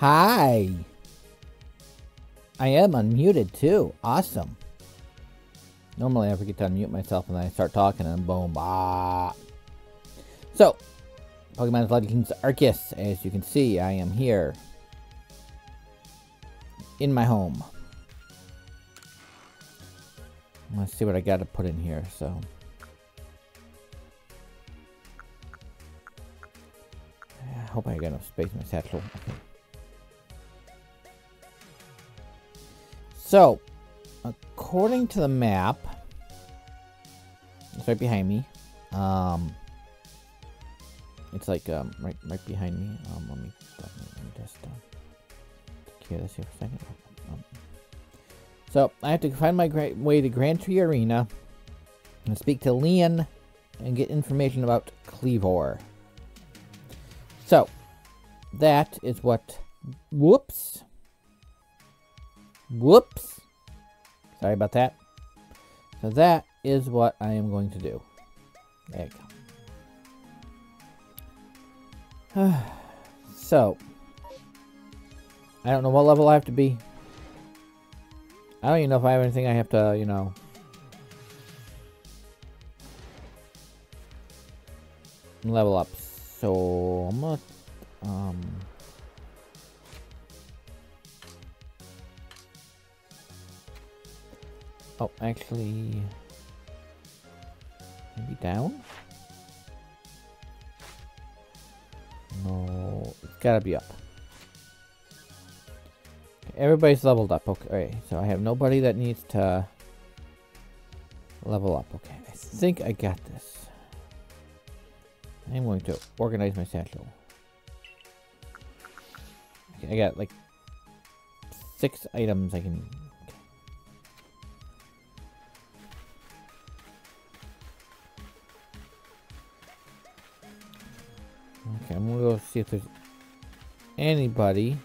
Hi. I am unmuted too. Awesome. Normally I forget to unmute myself and then I start talking and boom, bah. So, Pokemon Legends: Arceus. As you can see, I am here. In my home. Let's see what I gotta put in here, so. I hope I got enough space in my satchel. Okay. So, according to the map, it's right behind me. It's like right behind me. Let me just clear this here for a second. So I have to find my way to Grand Tree Arena and speak to Leon and get information about Kleavor. So that is what. Whoops. Whoops. Sorry about that. So that is what I am going to do. There you go. So, I don't know what level I have to be. I don't even know if I have anything I have to, you know. Level up. So, I'm gonna, oh, actually, maybe down? No, it's gotta be up. Okay, everybody's leveled up. Okay, all right, so I have nobody that needs to level up. Okay, I think I got this. I'm going to organize my satchel. Okay, I got like 6 items I can. Okay, I'm gonna go see if there's anybody.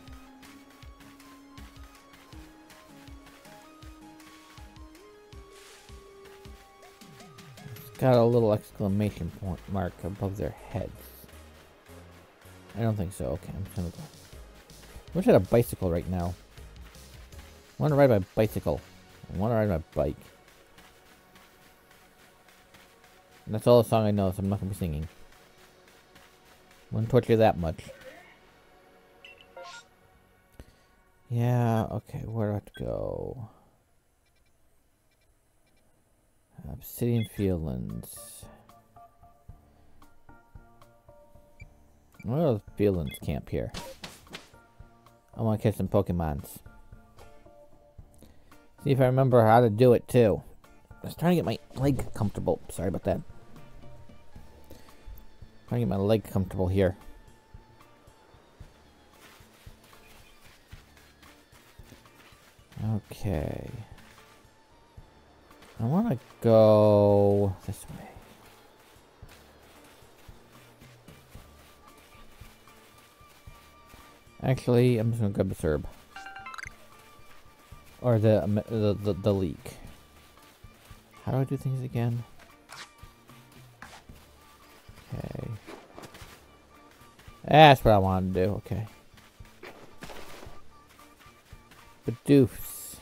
It's got a little exclamation point mark above their heads. I don't think so. Okay, I'm just gonna go. I wish I had a bicycle right now. I wanna ride my bicycle. I wanna ride my bike. And that's all the song I know, so I'm not gonna be singing. Wouldn't torture that much. Yeah, okay, where do I have to go? Obsidian Fieldlands. Where are those Fieldlands camp here? I want to catch some Pokemons. See if I remember how to do it too. I was trying to get my leg comfortable. Sorry about that. Trying to get my leg comfortable here. Okay. I want to go this way. Actually, I'm just going to grab the herb. Or the leek. How do I do things again? Okay. That's what I wanted to do, okay. Bidoofs.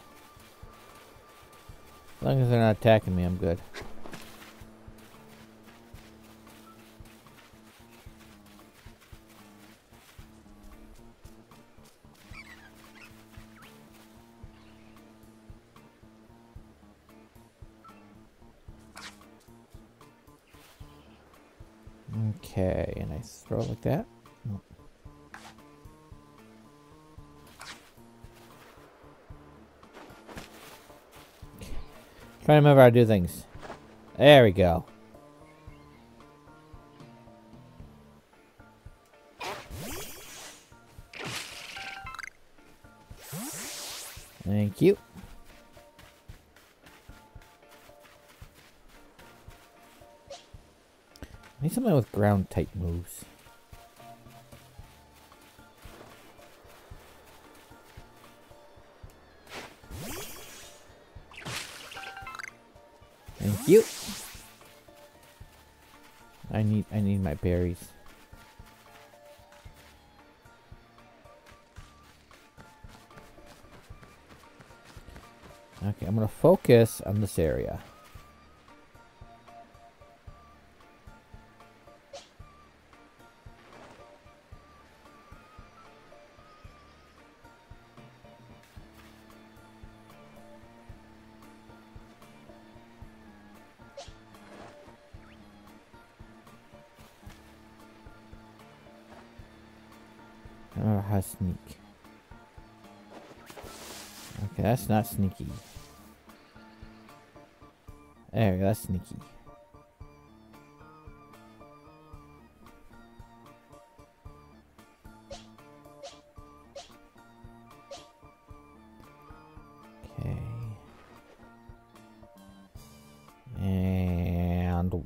As long as they're not attacking me, I'm good. Okay, and I throw it like that. Oh. Okay. Try to remember how to do things. There we go. Thank you. I need something with ground type moves. Thank you. I need my berries. Okay, I'm going to focus on this area. Sneak. Okay, that's not sneaky. There, that's sneaky. Okay. And...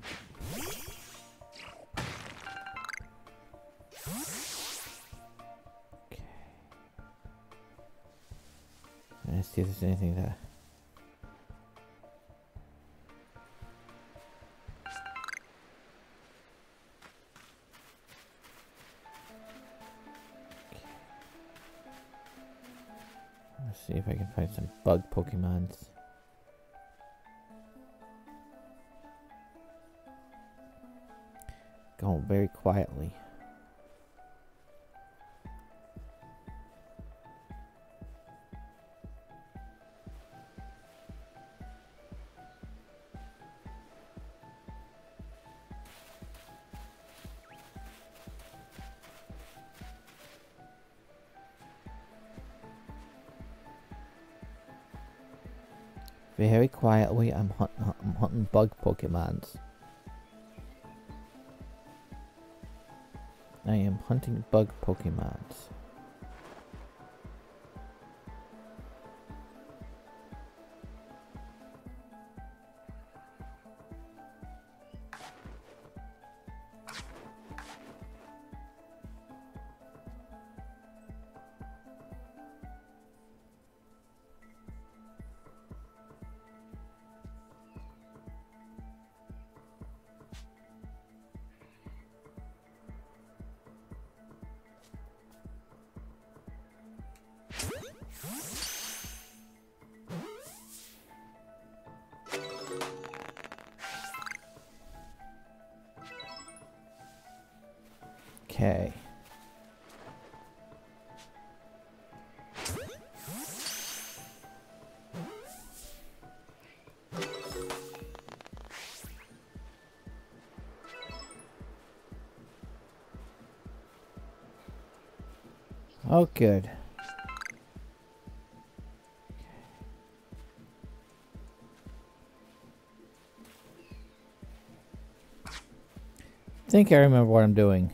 let's see if there's anything there. Let's see if I can find some bug Pokemons. Going very quietly. Very quietly, I'm hunting bug Pokemons. I am hunting bug Pokemons. Okay. Oh, good. I think I remember what I'm doing.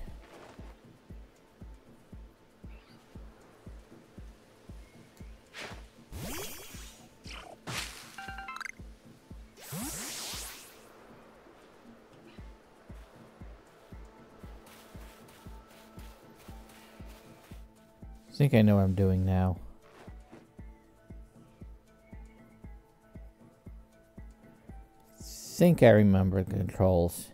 I think I know what I'm doing now. I think I remember the controls.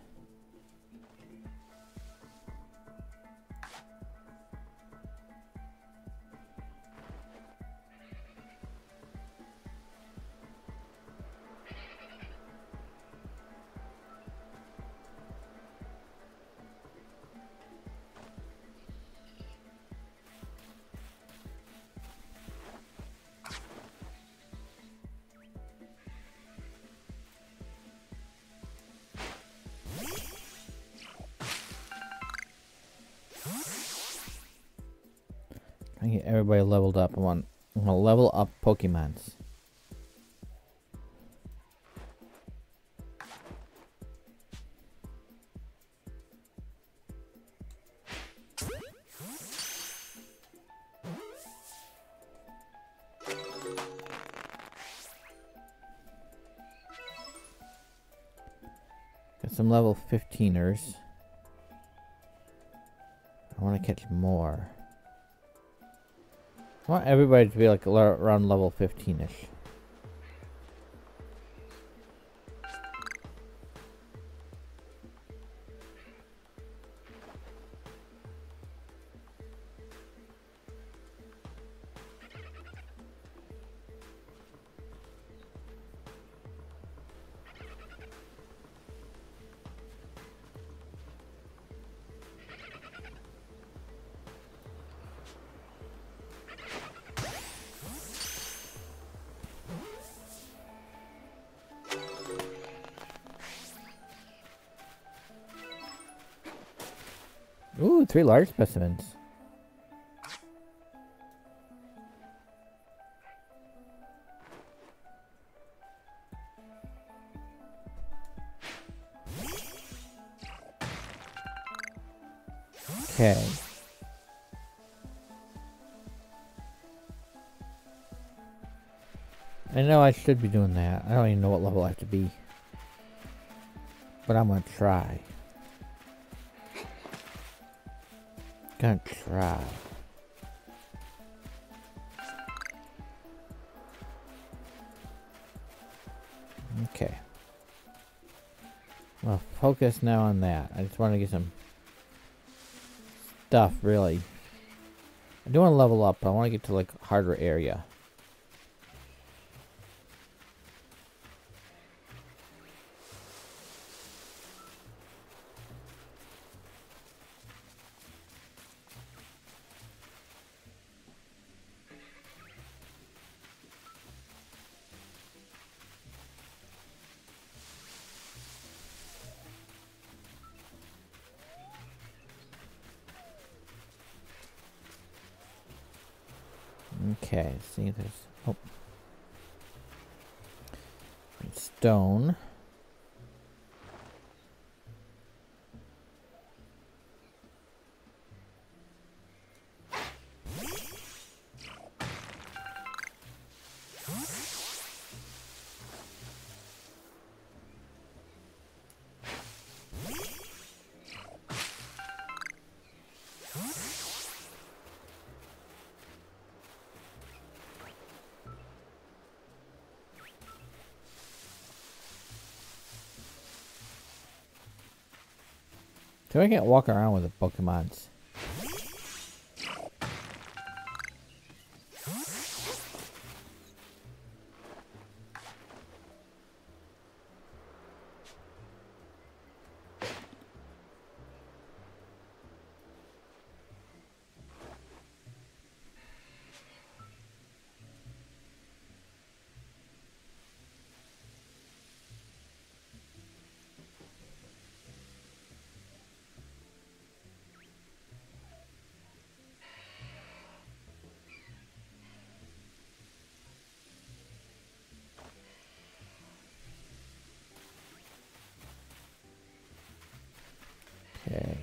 I get everybody leveled up. I'm gonna level up Pokemons. Got some level 15ers. I want to catch more. I want everybody to be like around level 15-ish. Ooh, 3 large specimens. Okay. I know I should be doing that. I don't even know what level I have to be. But I'm gonna try. Gonna try. Okay. Well, focus now on that. I just want to get some stuff, really. I do want to level up, but I want to get to like harder area. Okay, see there's stone. So I can't walk around with the Pokemons. Okay.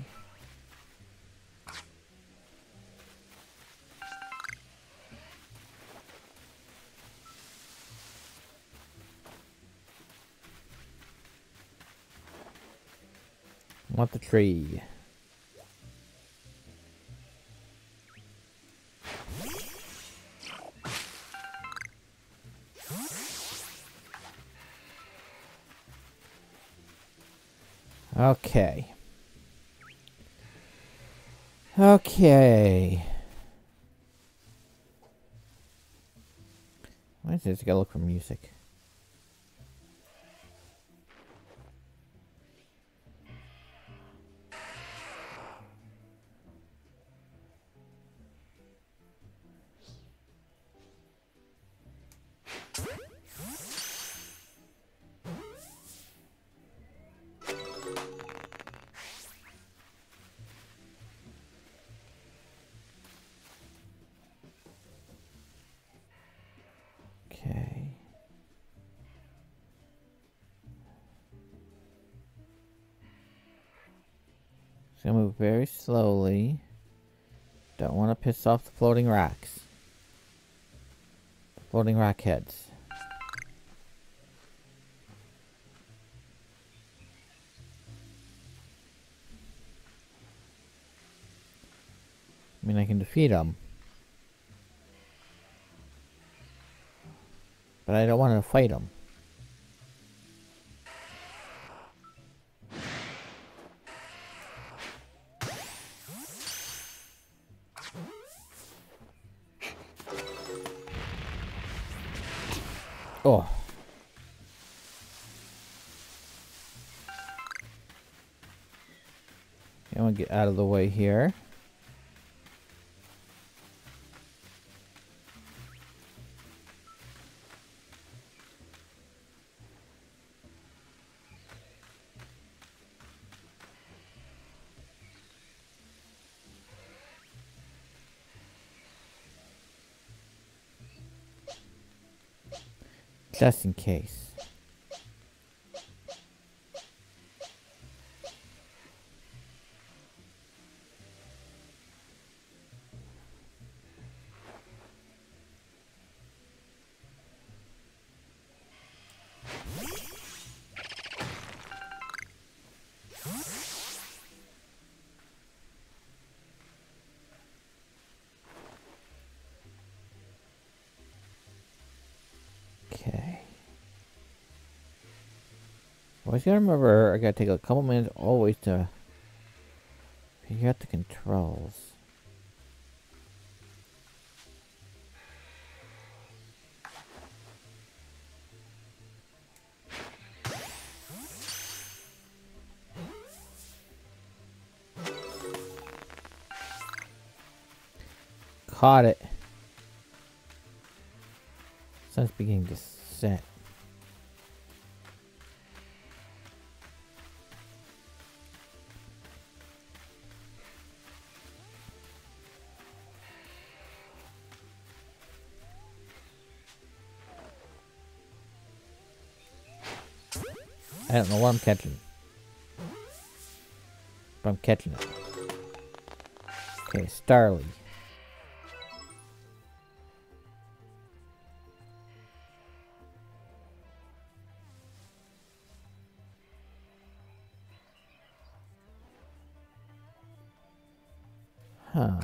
Want the tree. Okay. Okay. Why is this? Gotta look for music. Gonna move very slowly. Don't want to piss off the floating rocks. The floating rock heads. I mean, I can defeat them. But I don't want to fight them. Oh. I want to get out of the way here. Just in case. I gotta remember, I gotta take a couple minutes always to figure out the controls. Caught it. Sun's beginning to set. I don't know what I'm catching, but I'm catching it. Okay, Starly. Huh.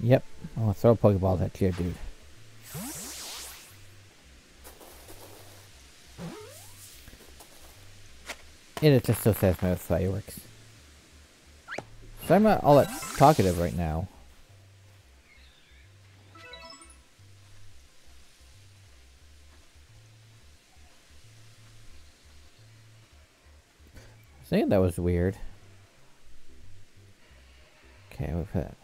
Yep, I'm gonna throw Pokeballs at you, dude. It is just so satisfying with fireworks. So I'm not all that talkative right now. I think that was weird. Okay, we'll put that.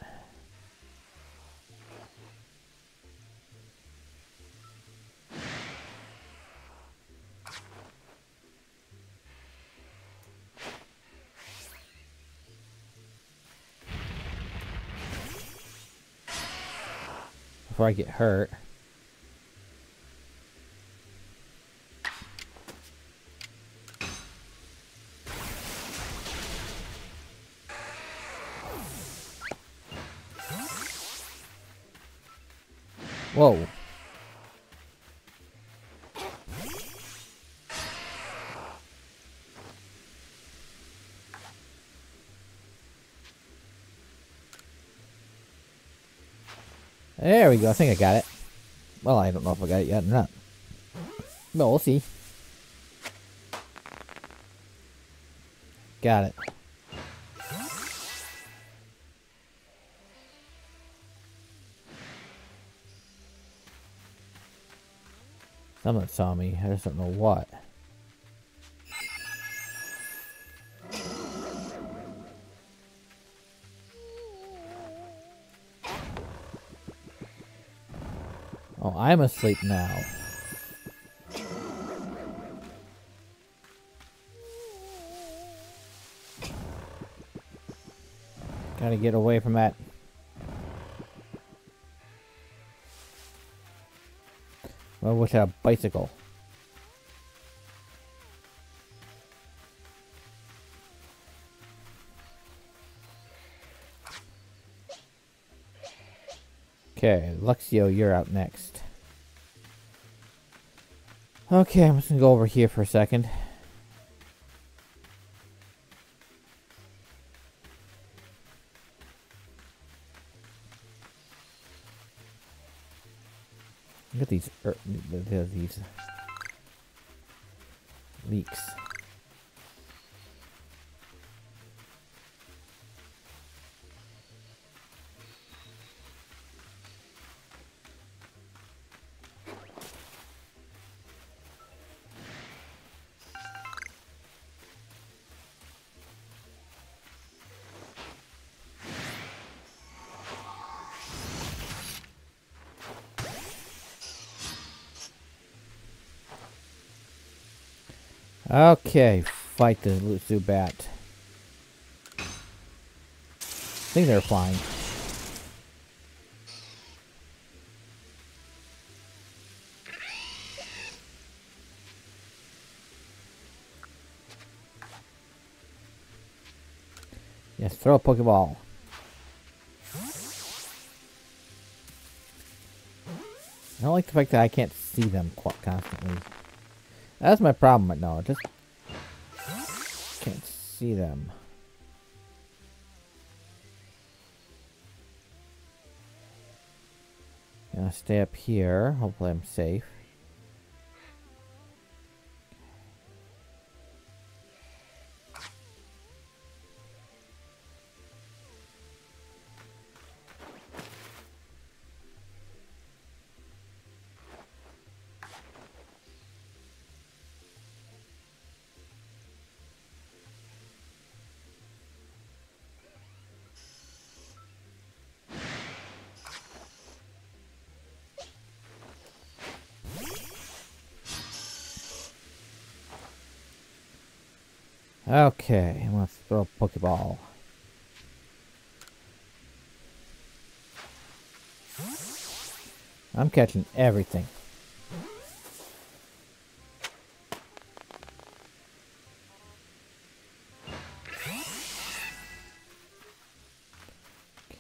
Before I get hurt. Whoa. There we go, I think I got it. Well, I don't know if I got it yet or not. But we'll see. Got it. Someone saw me, I just don't know what. Oh, I'm asleep now. Gotta get away from that. I wish I had a bicycle. Okay, Luxio, you're out next. Okay, I'm just gonna go over here for a second. Look at these, leaks. Okay, fight the Zubat. I think they're flying. Yes, throw a Pokeball. I don't like the fact that I can't see them constantly. That's my problem right now. I just can't see them. I'm gonna stay up here. Hopefully I'm safe. Okay, I'm gonna throw a Pokeball. I'm catching everything.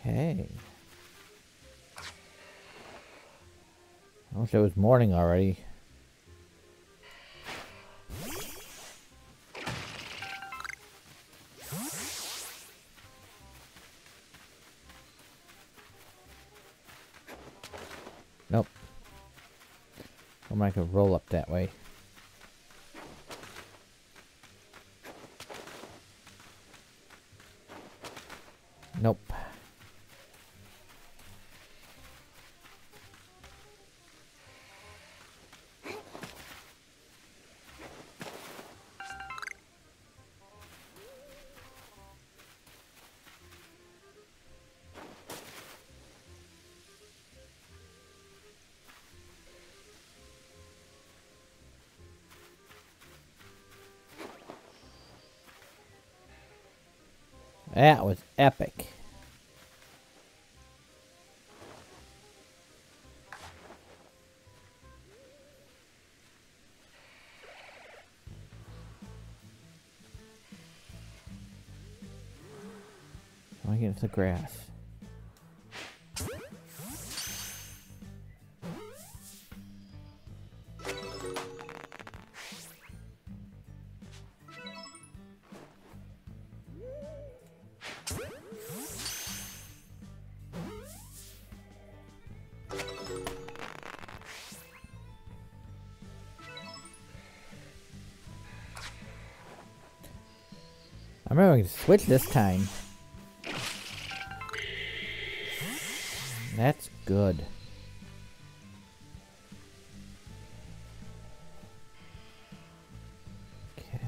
Okay. I wish it was morning already. I could roll up that way. Nope. That was epic. I get into the grass. I'm not going to switch this time. That's good. Okay.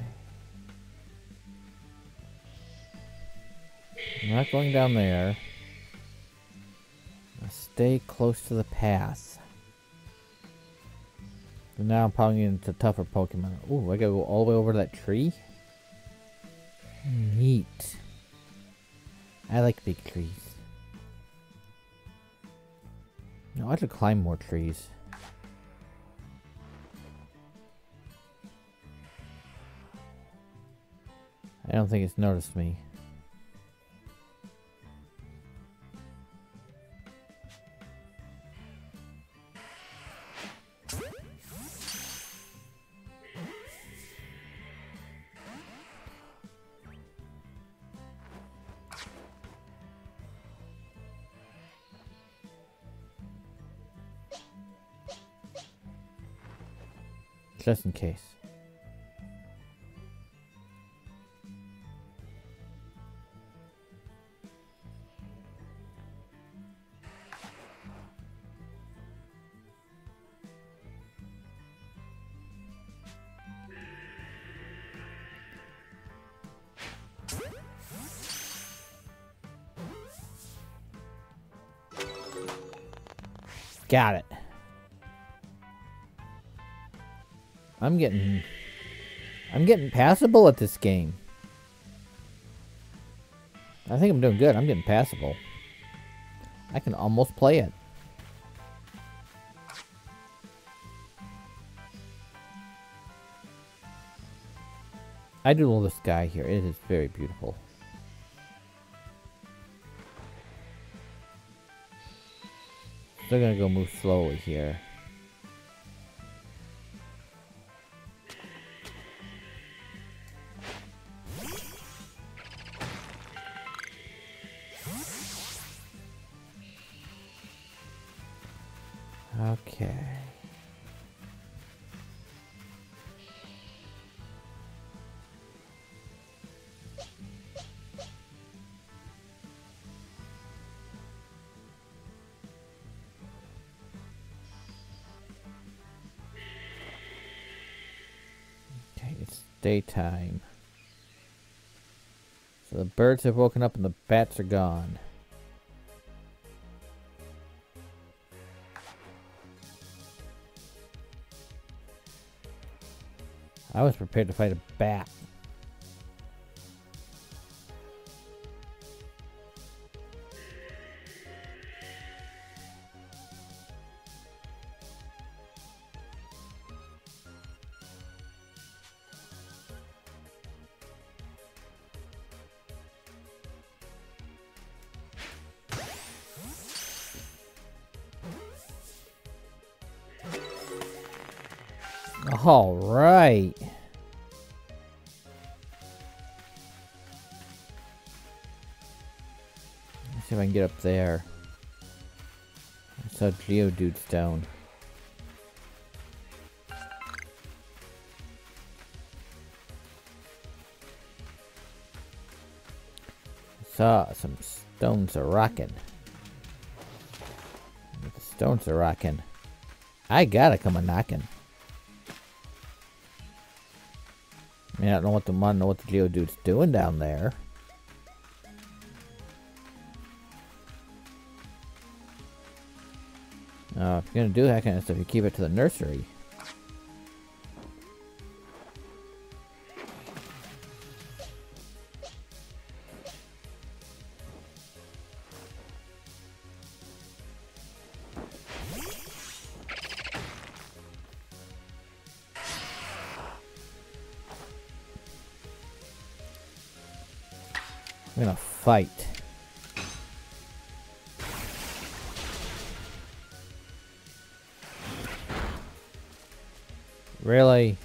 I'm not going down there. I'll stay close to the path. But now I'm probably getting into tougher Pokemon. Ooh, I gotta go all the way over to that tree? Neat. I like big trees. No, I have to climb more trees. I don't think it's noticed me. Just in case. Got it. I'm getting I'm getting passable at this game. I think I'm doing good. I'm getting passable. I can almost play it. I do love the sky here. It is very beautiful. They're gonna go move slowly here. Okay. Daytime. So the birds have woken up and the bats are gone. I was prepared to fight a bat. All right. Let's see if I can get up there. I saw Geodude's down. I saw some stones are rocking. If the stones are rocking, I gotta come a knocking. I mean, I don't know what the Geodude's doing down there. If you're gonna do that kind of stuff, you keep it to the nursery. We're gonna fight. Really?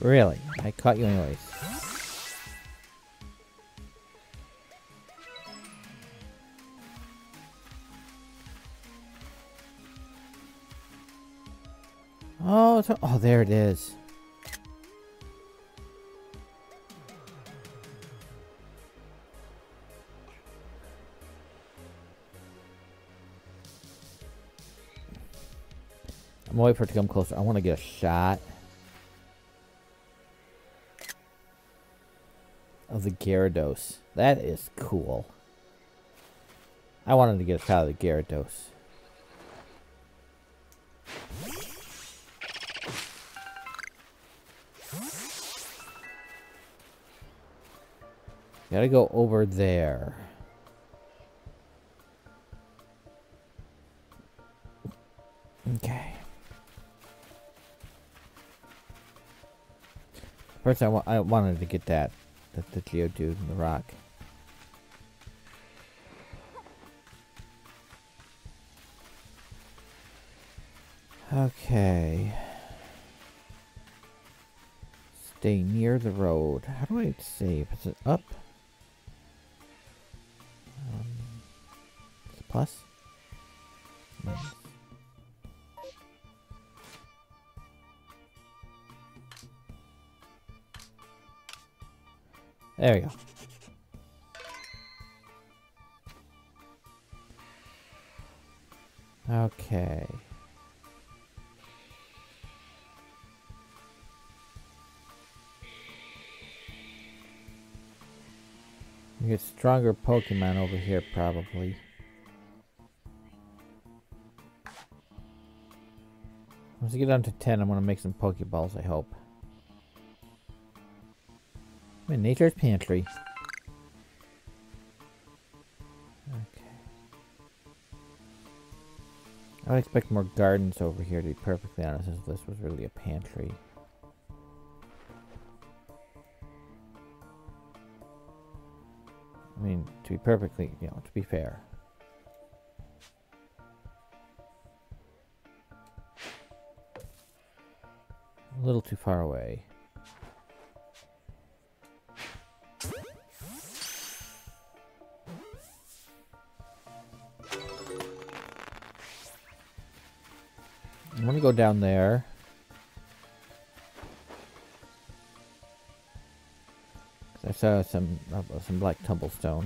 Really? I caught you anyways. Oh, there it is. I'm waiting for it to come closer. I want to get a shot of the Gyarados. That is cool. I wanted to get a shot of the Gyarados. Gotta go over there. Okay. First, I wanted to get the Geodude and the rock. Okay. Stay near the road. How do I save? Is it up? Plus? Nice. There we go. Okay. We get stronger Pokemon over here, probably. Once I get down to 10, I'm going to make some Pokeballs, I hope. I'm in Nature's Pantry. Okay. I would expect more gardens over here, to be perfectly honest, since this was really a pantry. I mean, to be perfectly, you know, to be fair. A little too far away. I'm gonna go down there. I saw some black tumblestone.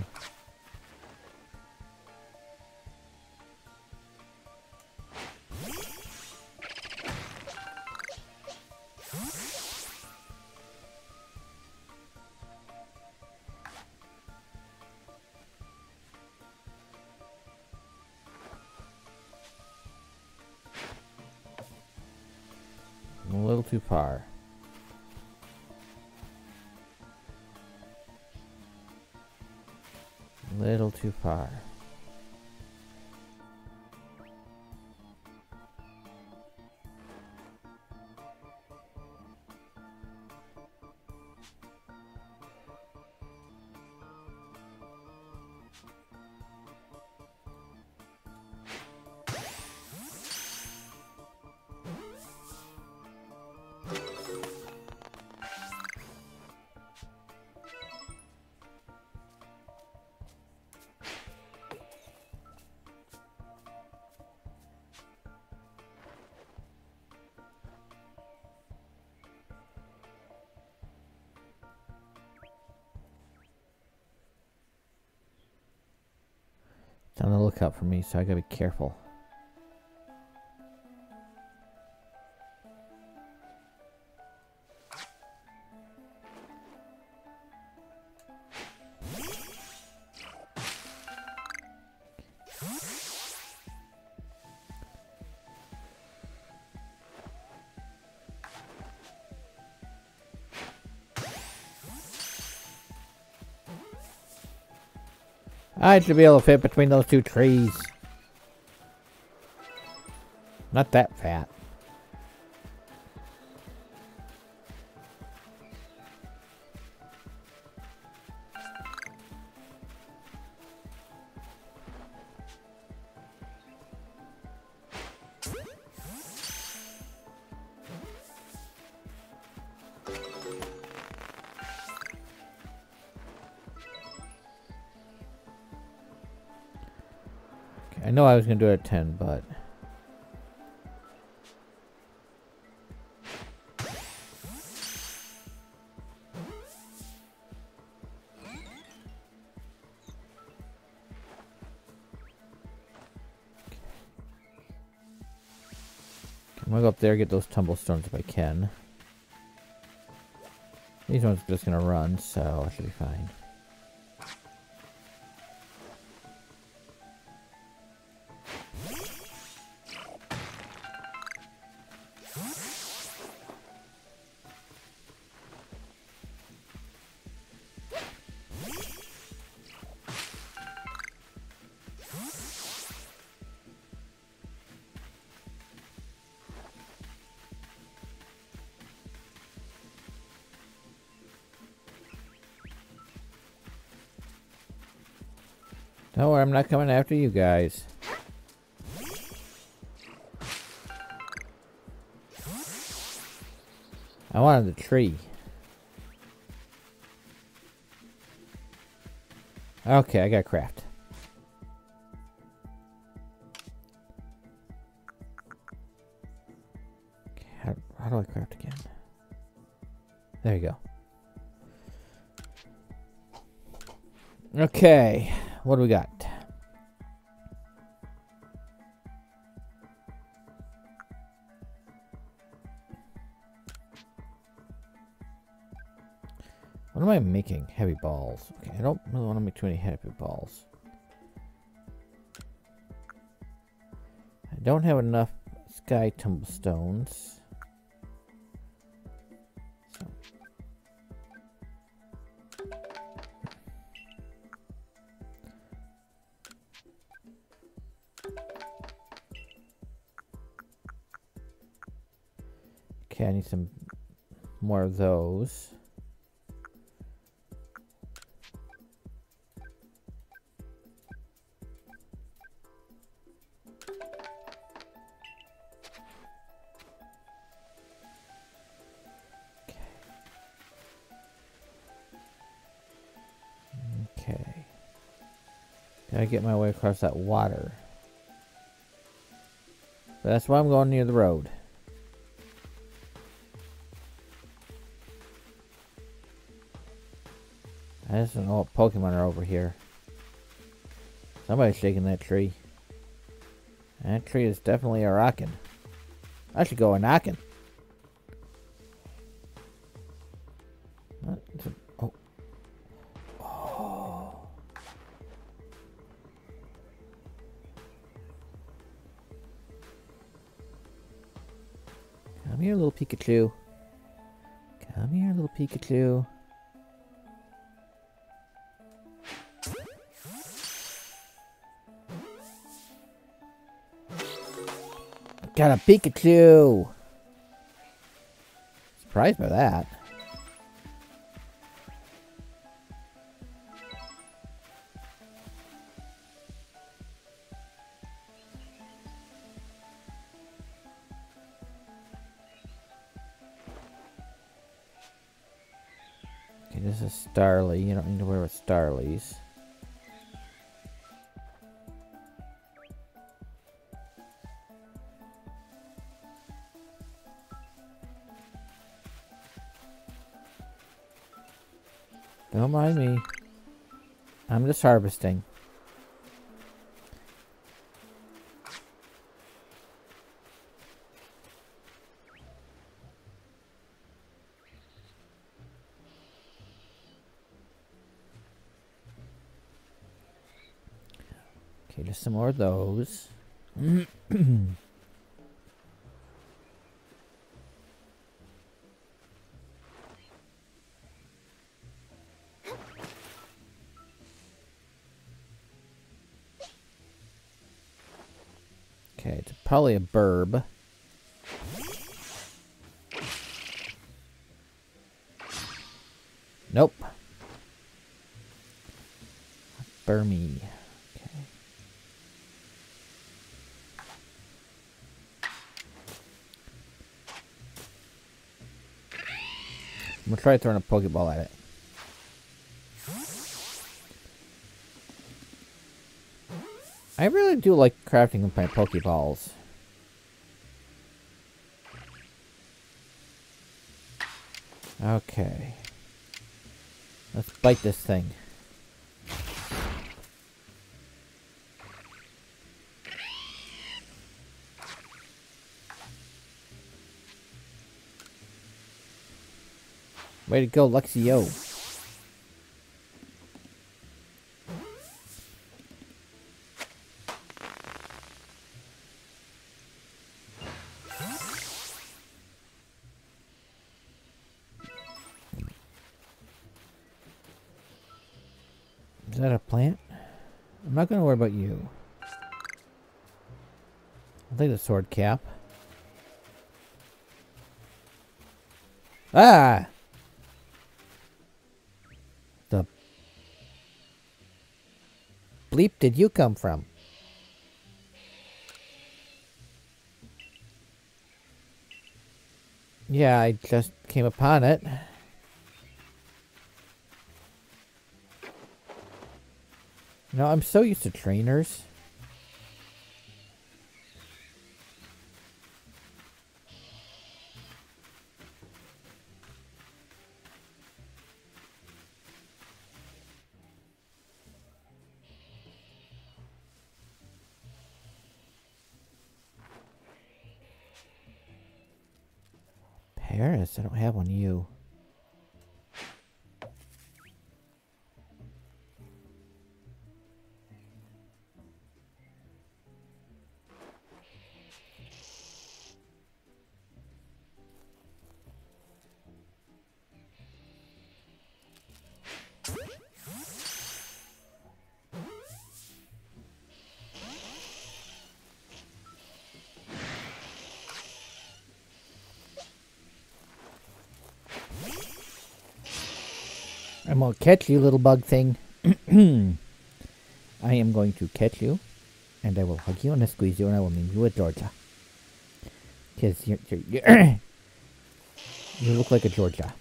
I'm a little too far. Little too far. On the lookout for me, so I gotta be careful. I should be able to fit between those two trees. Not that fat. I know I was going to do it at 10, but... I'm going to go up there and get those tumblestones if I can. These ones are just going to run, so I should be fine. Don't worry, I'm not coming after you guys. I wanted the tree. Okay, I got craft. Okay, how do I craft again? There you go. Okay. What do we got? What What am I making? Heavy balls. Okay, I don't really want to make too many heavy balls. I don't have enough sky tumblestones. So. Okay, I need some more of those. I get my way across that water. But that's why I'm going near the road. I just don't know what Pokemon are over here. Somebody's shaking that tree. That tree is definitely a rockin'. I should go a knockin'. Pikachu. Come here, little Pikachu. I got a Pikachu! Surprised by that. Starly, you don't need to worry about Starlies. Don't mind me. I'm just harvesting. Some more of those. Okay, it's probably a burb. Nope. Burmy. I'm gonna try throwing a Pokeball at it. I really do like crafting with my Pokeballs. Okay. Let's bite this thing. Way to go, Luxio. Is that a plant? I'm not gonna worry about you. I'll take the sword cap. Ah! Bleep, did you come from? Yeah, I just came upon it. You know, I'm so used to trainers. I don't have one. You. I'm going to catch you, little bug thing. I am going to catch you, and I will hug you and I squeeze you and I will name you a Georgia. Because you look like a Georgia.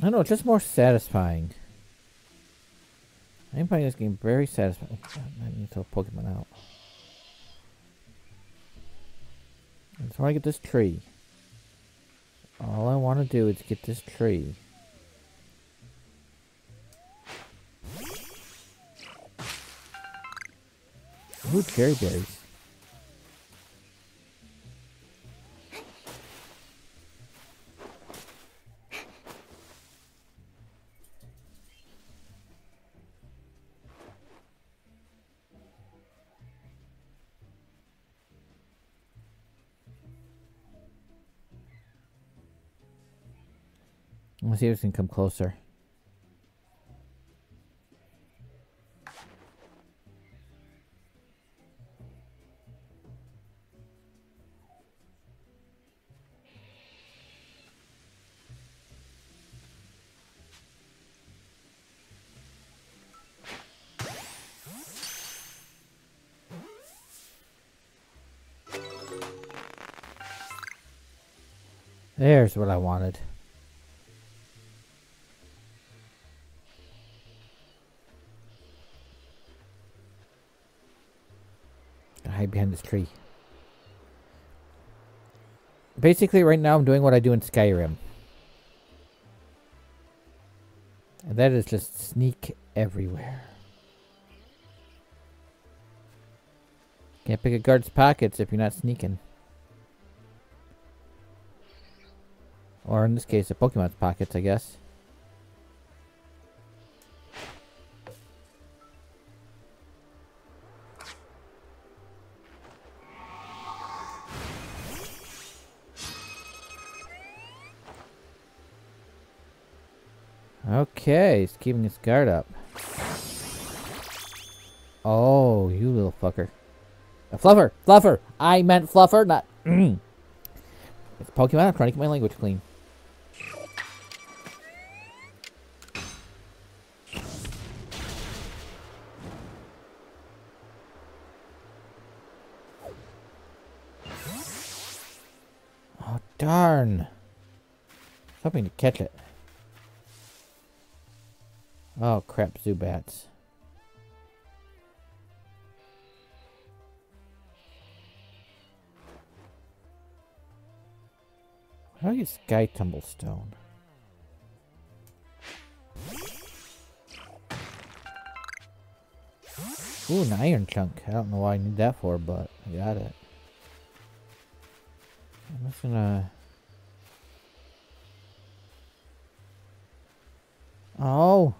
I don't know, it's just more satisfying. I'm playing this game very satisfying. I need to throw Pokemon out. That's where I get this tree. All I want to do is get this tree. Ooh, cherry berries. Let's see if it can come closer. There's what I wanted. Behind this tree. Basically right now I'm doing what I do in Skyrim. And that is just sneak everywhere. Can't pick a guard's pockets if you're not sneaking. Or in this case a Pokemon's pockets, I guess. Okay, he's keeping his guard up. Oh, you little fucker. Fluffer! Fluffer! I meant Fluffer, not... It's Pokemon, I'm trying to keep my language clean. Oh, darn. Hoping to catch it. Oh crap, Zubats. How do you Sky Tumblestone? Ooh, an iron chunk. I don't know why I need that for, but I got it. I'm just gonna... Oh!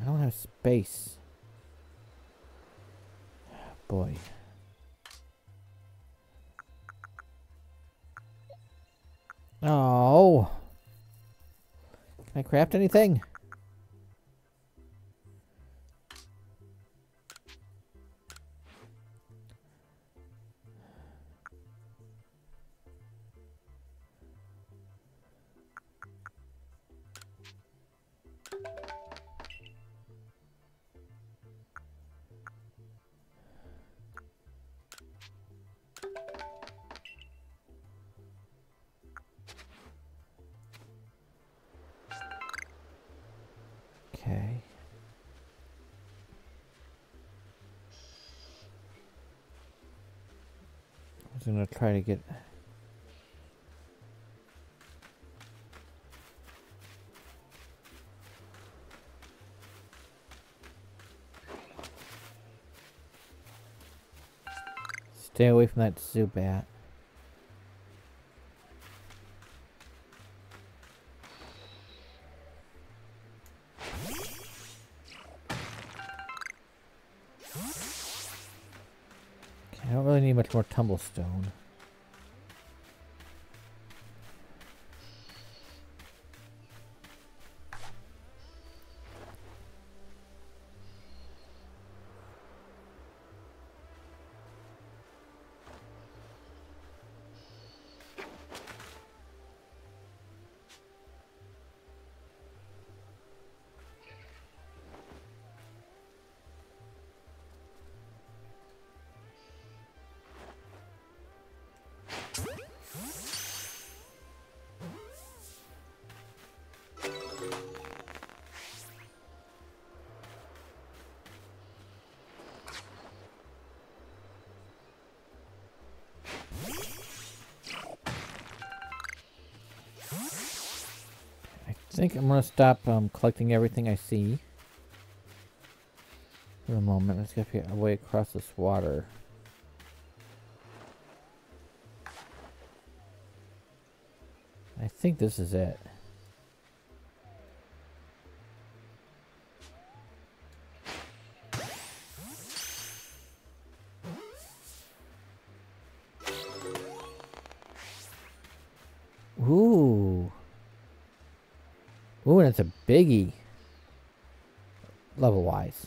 I don't have space. Oh, boy. Oh. Can I craft anything? I'm gonna try to get... Stay away from that Zubat. Much more Tumblestone. think I'm gonna stop collecting everything I see for the moment. Let's get away across this water. I think this is it. Ooh. Ooh, and it's a biggie. Level-wise.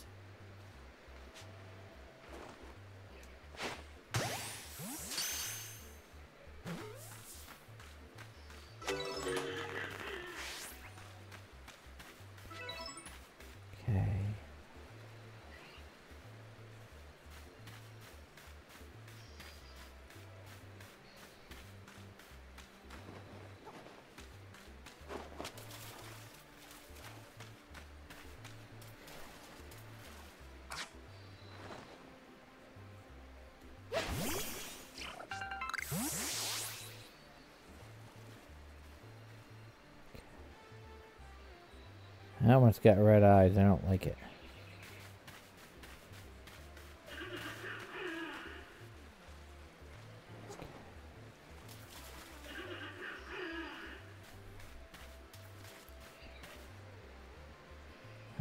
That one's got red eyes. I don't like it.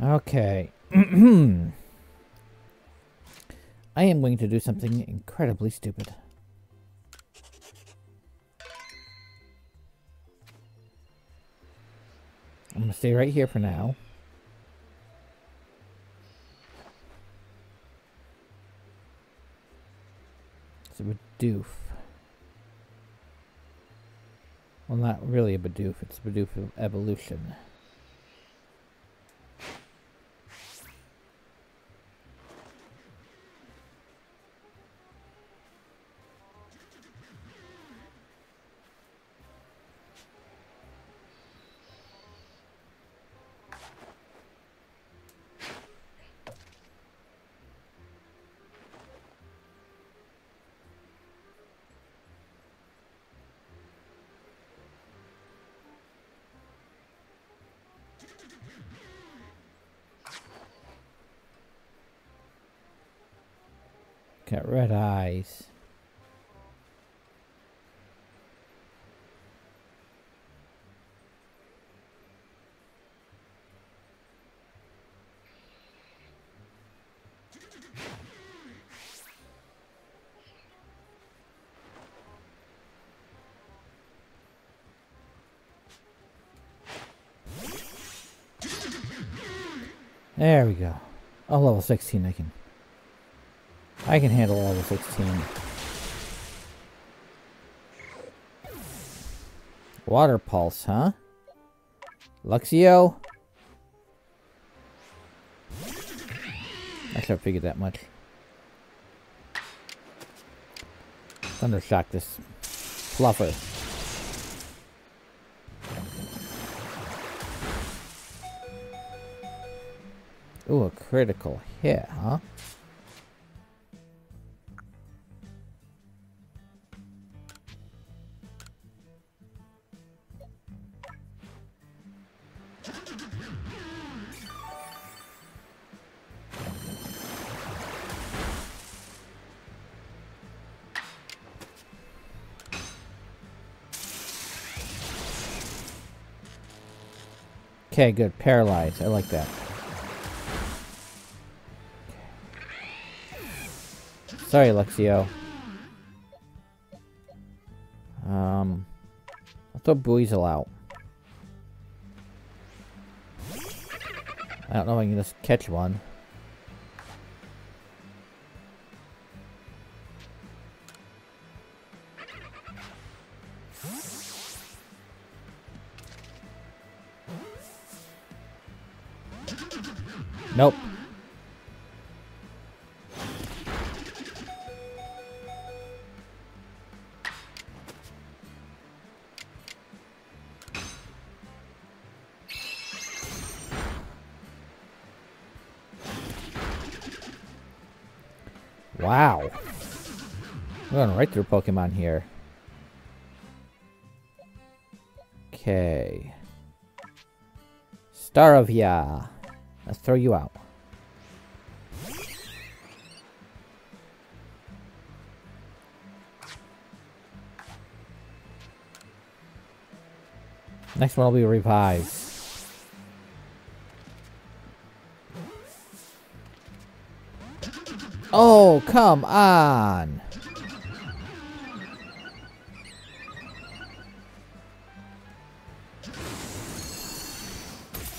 Okay. I am going to do something incredibly stupid. I'm gonna stay right here for now. It's a Bidoof. Well, not really a Bidoof, it's a Bidoof of evolution. Got red eyes. There we go. Oh, level 16 I can handle all the 16. Water pulse, huh? Luxio? Actually, I figured that much. Thundershock this fluffer. Ooh, a critical hit, huh? Okay, good. Paralyzed. I like that. Sorry, Luxio. Let's throw Buizel out. I don't know if I can just catch one. Nope. Wow. We're going right through Pokemon here. Okay. Staravia. Let's throw you out. Next one will be revived. Oh, come on!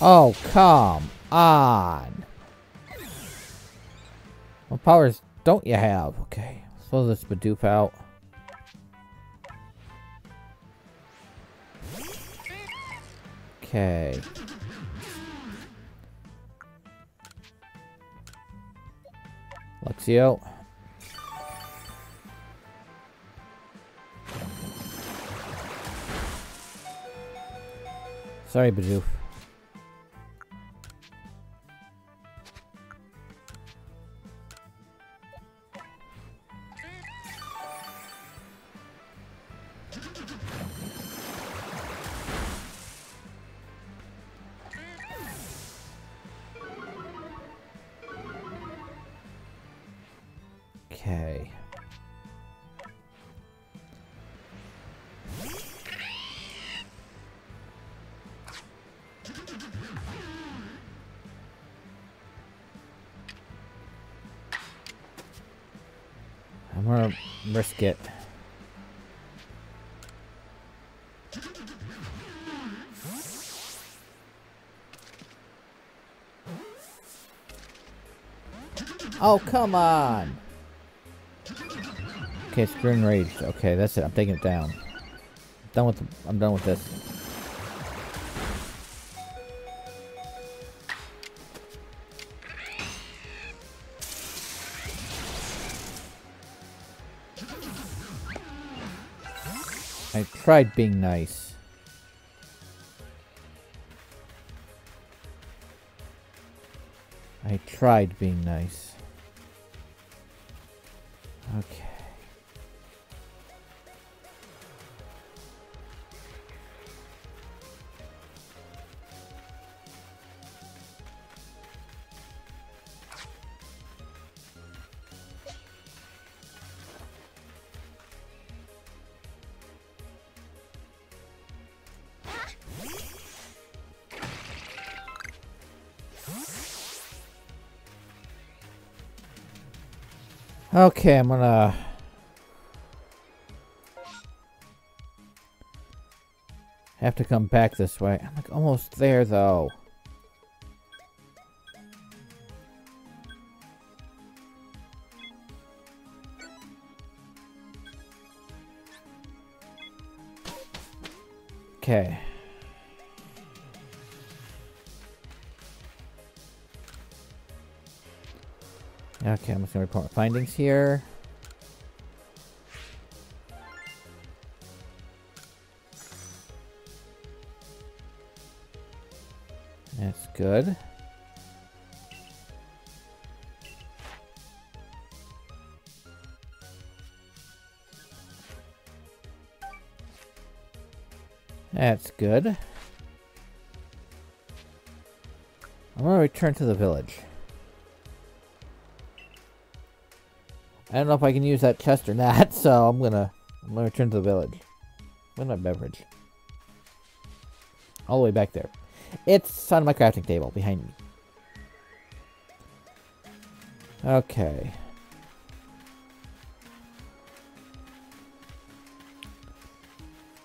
Oh, come on! What powers don't you have? Okay, slow this Bidoof out. Okay. Luxio. Sorry, Bidoof. Okay. I'm gonna risk it. Oh, come on. Okay, it's Green Rage. Okay, that's it. I'm taking it down. I'm done with this. I tried being nice. I tried being nice. Okay. Okay, I'm gonna have to come back this way. I'm like almost there though. Okay. Okay, I'm just gonna report my findings here. That's good. That's good. I'm gonna return to the village. I don't know if I can use that chest or not, so I'm gonna return to the village. Where's my beverage? All the way back there. It's on my crafting table behind me. Okay.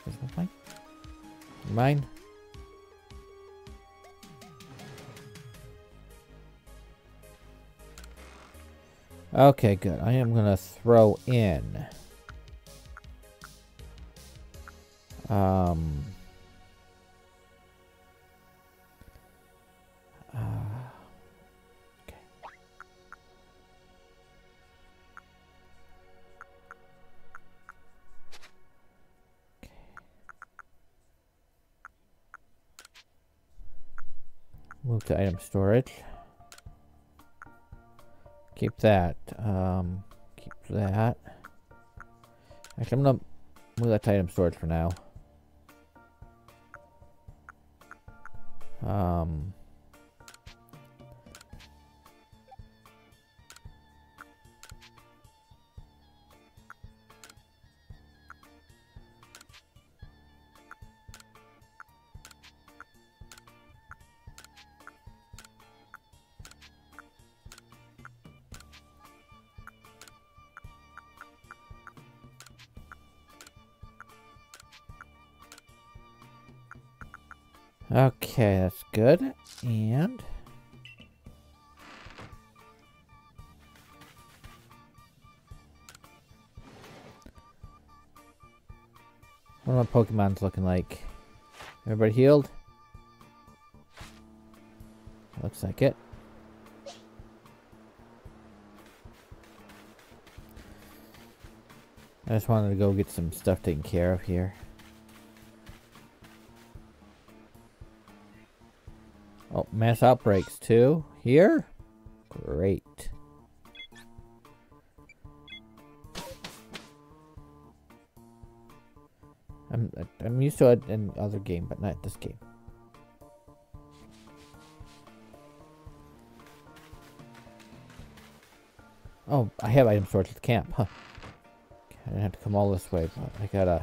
Is that mine? Mine? Okay, good. I am gonna throw in okay. Okay. Move to item storage. Keep that, keep that. Actually, I'm gonna move that to item storage for now. Okay, that's good. And what are my Pokemon's looking like? Everybody healed? Looks like it. I just wanted to go get some stuff taken care of here. Oh, mass outbreaks too. Here? Great. I'm used to it in other game, but not this game. Oh, I have item storage at the camp, huh. I didn't have to come all this way, but I gotta...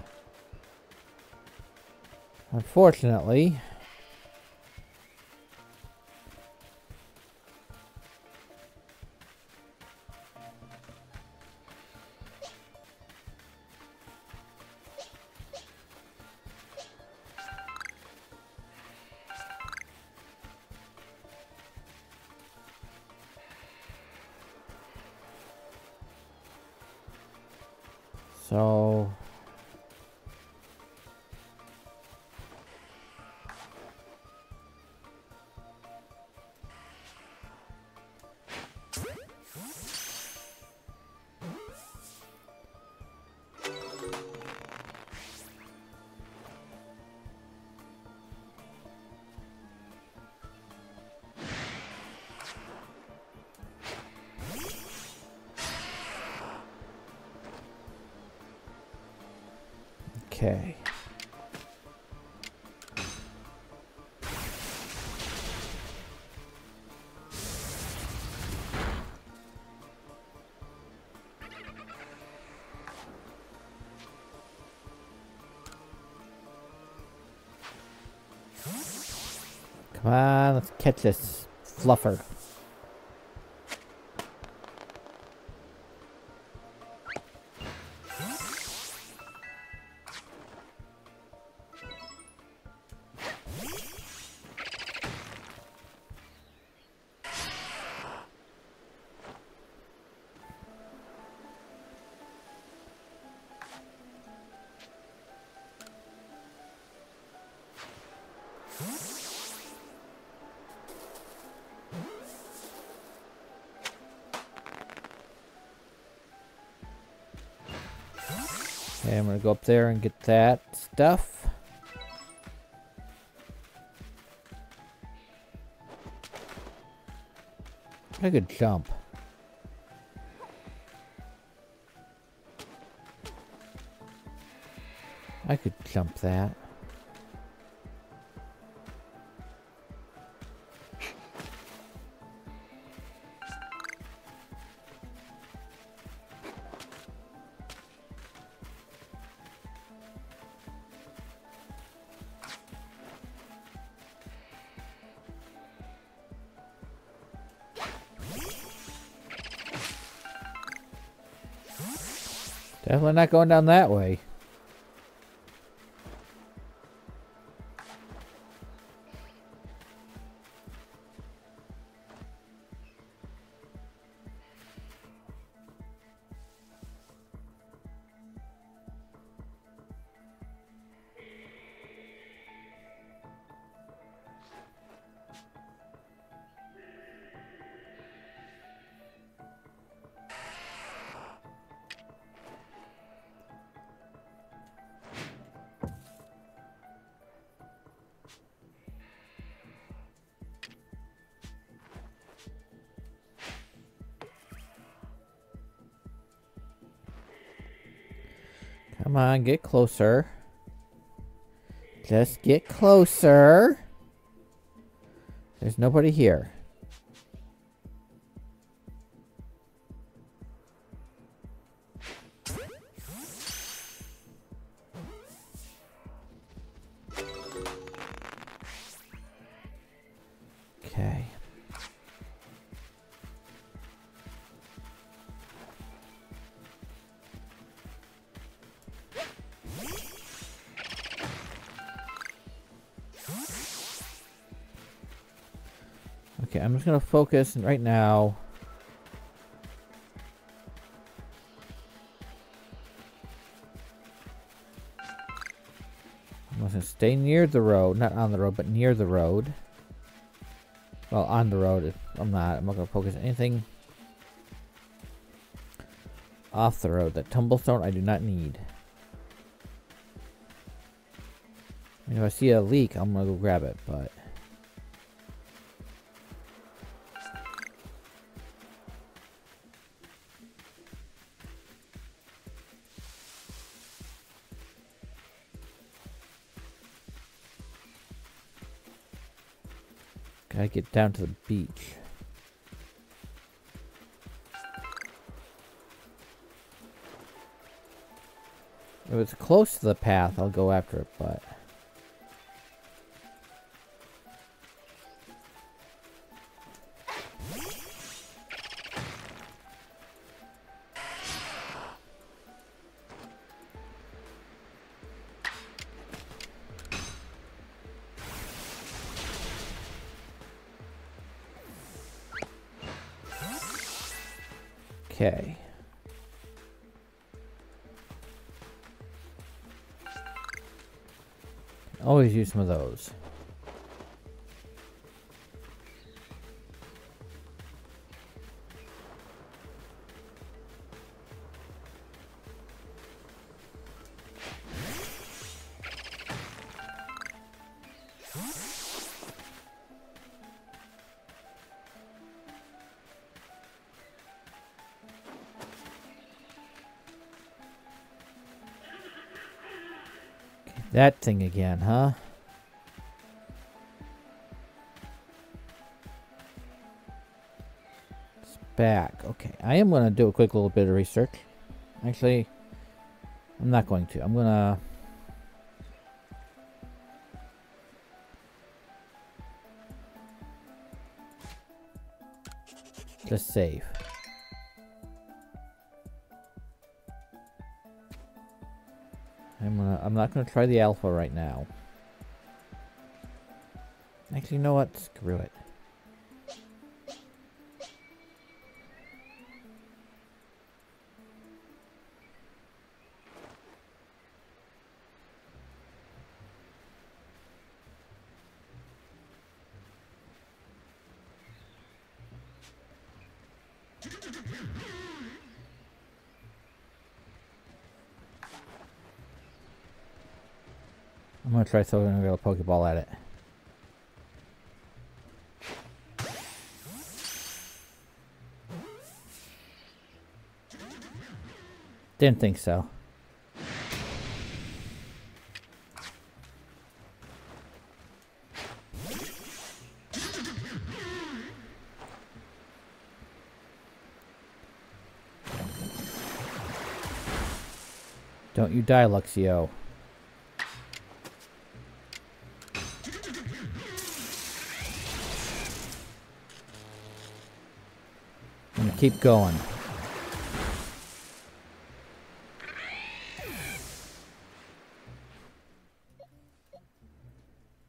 Unfortunately... So, okay. Come on, let's catch this fluffer. Okay, I'm gonna go up there and get that stuff. I could jump. I could jump that. Definitely not going down that way. Come on, get closer. Just get closer. There's nobody here. Okay, I'm just gonna focus right now. I'm gonna stay near the road, not on the road, but near the road. Well, on the road, I'm not gonna focus anything off the road. That tumblestone I do not need. And if I see a leak, I'm gonna go grab it, but gotta get down to the beach. If it's close to the path, I'll go after it, but okay. Always use some of those. That thing again, huh? It's back. Okay, I am going to do a quick little bit of research. Actually, I'm not going to. I'm going to... just save. I'm not going to try the alpha right now. Actually, you know what? Screw it. I'm gonna try throwing a real Pokeball at it. Didn't think so. Don't you die, Luxio. Keep going.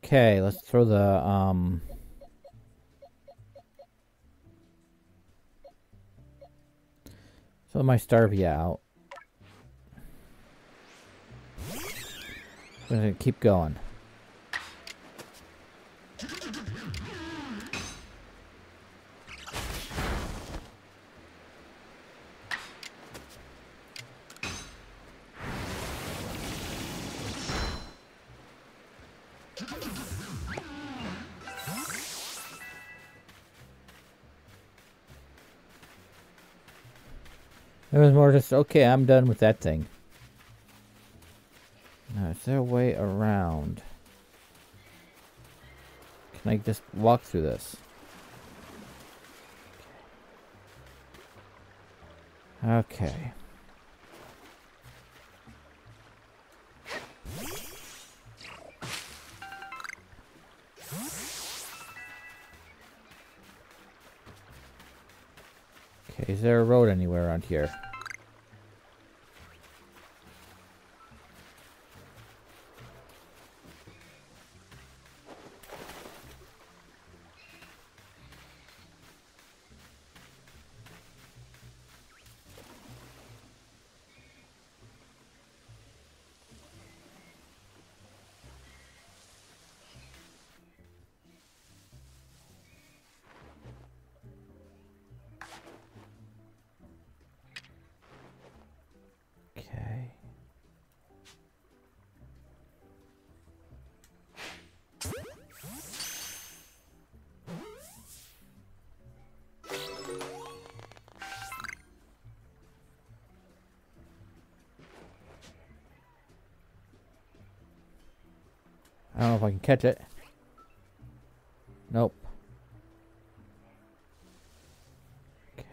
Okay, let's throw the throw my Staravia out. I'm gonna keep going. It was more just, okay, I'm done with that thing. Now, is there a way around? Can I just walk through this? Okay. Okay, is there a road anywhere around here? I don't know if I can catch it. Nope. Okay.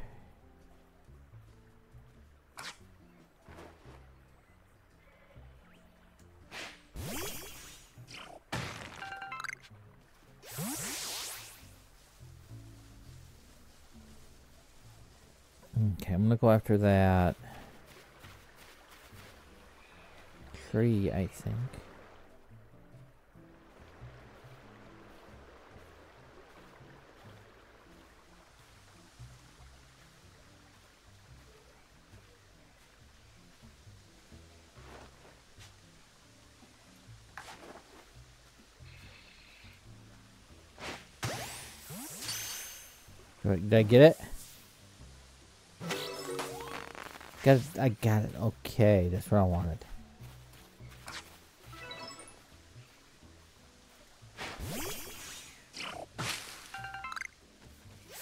Okay, I'm gonna go after that tree, I think. Did I get it? Got it. I got it. Okay, that's what I wanted.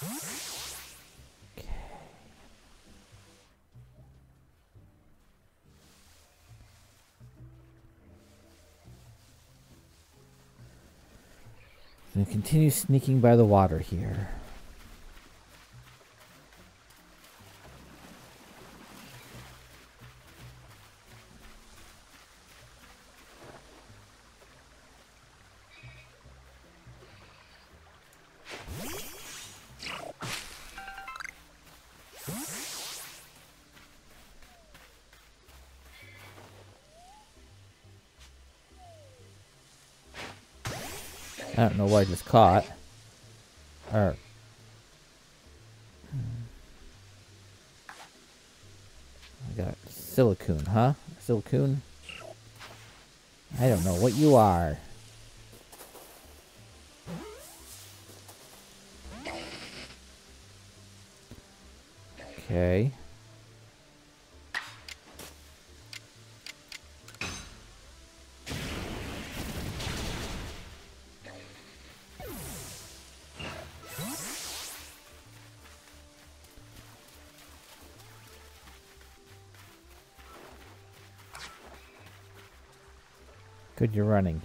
Okay. I'm gonna continue sneaking by the water here. I don't know what I just caught. Or I got silicone, huh? Silicone? I don't know what you are. Okay. Good, you're running.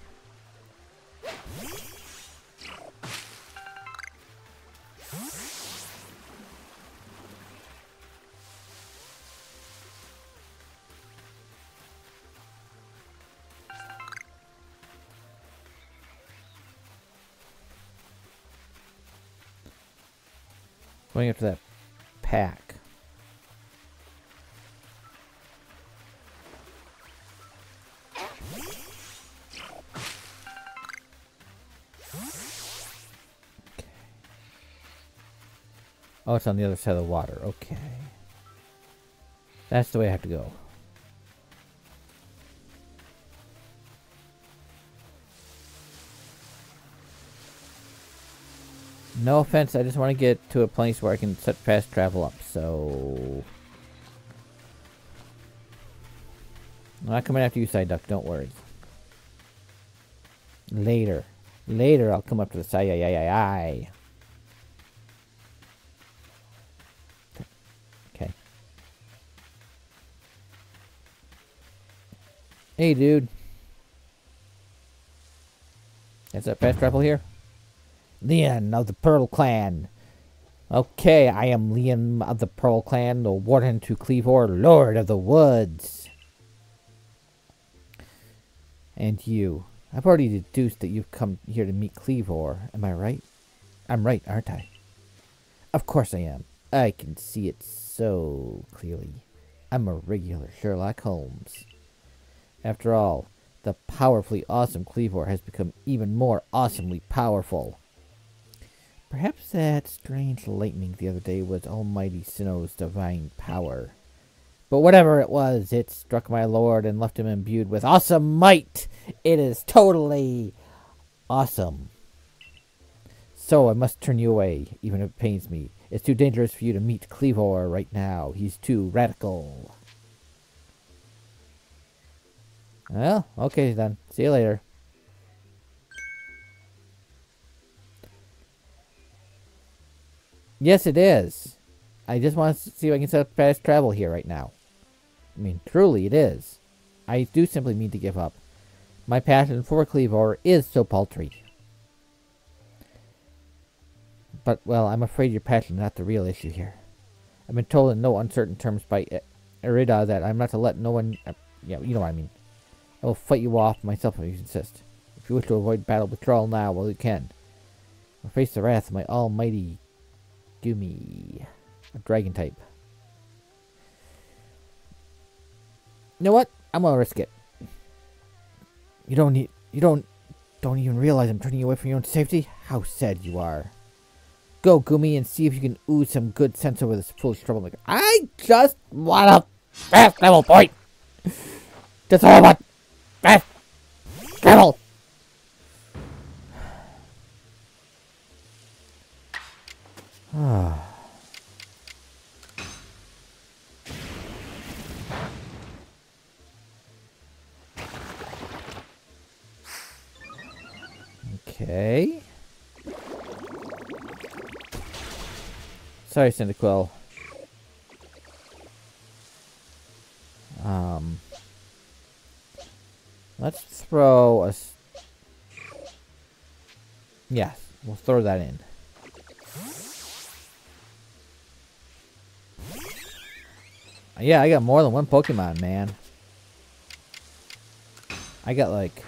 Going after that pack. Oh, it's on the other side of the water. Okay. That's the way I have to go. No offense, I just want to get to a place where I can set fast travel up, so... I'm not coming after you, Psyduck, don't worry. Later. Later I'll come up to the side. Hey, dude. Is that fast travel here? Leon of the Pearl Clan. Okay, I am Leon of the Pearl Clan, the warden to Kleavor, Lord of the Woods. And you. I've already deduced that you've come here to meet Kleavor. Am I right? I'm right, aren't I? Of course I am. I can see it so clearly. I'm a regular Sherlock Holmes. After all, the powerfully awesome Kleavor has become even more awesomely powerful. Perhaps that strange lightning the other day was Almighty Sinnoh's divine power. But whatever it was, it struck my lord and left him imbued with awesome might! It is totally awesome. So I must turn you away, even if it pains me. It's too dangerous for you to meet Kleavor right now. He's too radical. Well, okay then. See you later. Yes, it is. I just want to see if I can set up fast travel here right now. I mean, truly, it is. I do simply need to give up. My passion for Kleavor is so paltry. But, well, I'm afraid your passion is not the real issue here. I've been told in no uncertain terms by Irida that I'm not to let no one... yeah, you know what I mean. I will fight you off myself if you insist. If you wish to avoid battle, withdrawal now while you can. Or face the wrath of my almighty... Goomy. A dragon type. You know what? I'm gonna risk it. You don't even realize I'm turning you away from your own safety? How sad you are. Go, Goomy, and see if you can ooze some good sense over this foolish troublemaker. I just want a fast level point! That's all I want! Fast level! Ah. Okay. Sorry, Cyndaquil. Let's throw a... Yes, we'll throw that in. Yeah, I got more than one Pokemon, man. I got, like...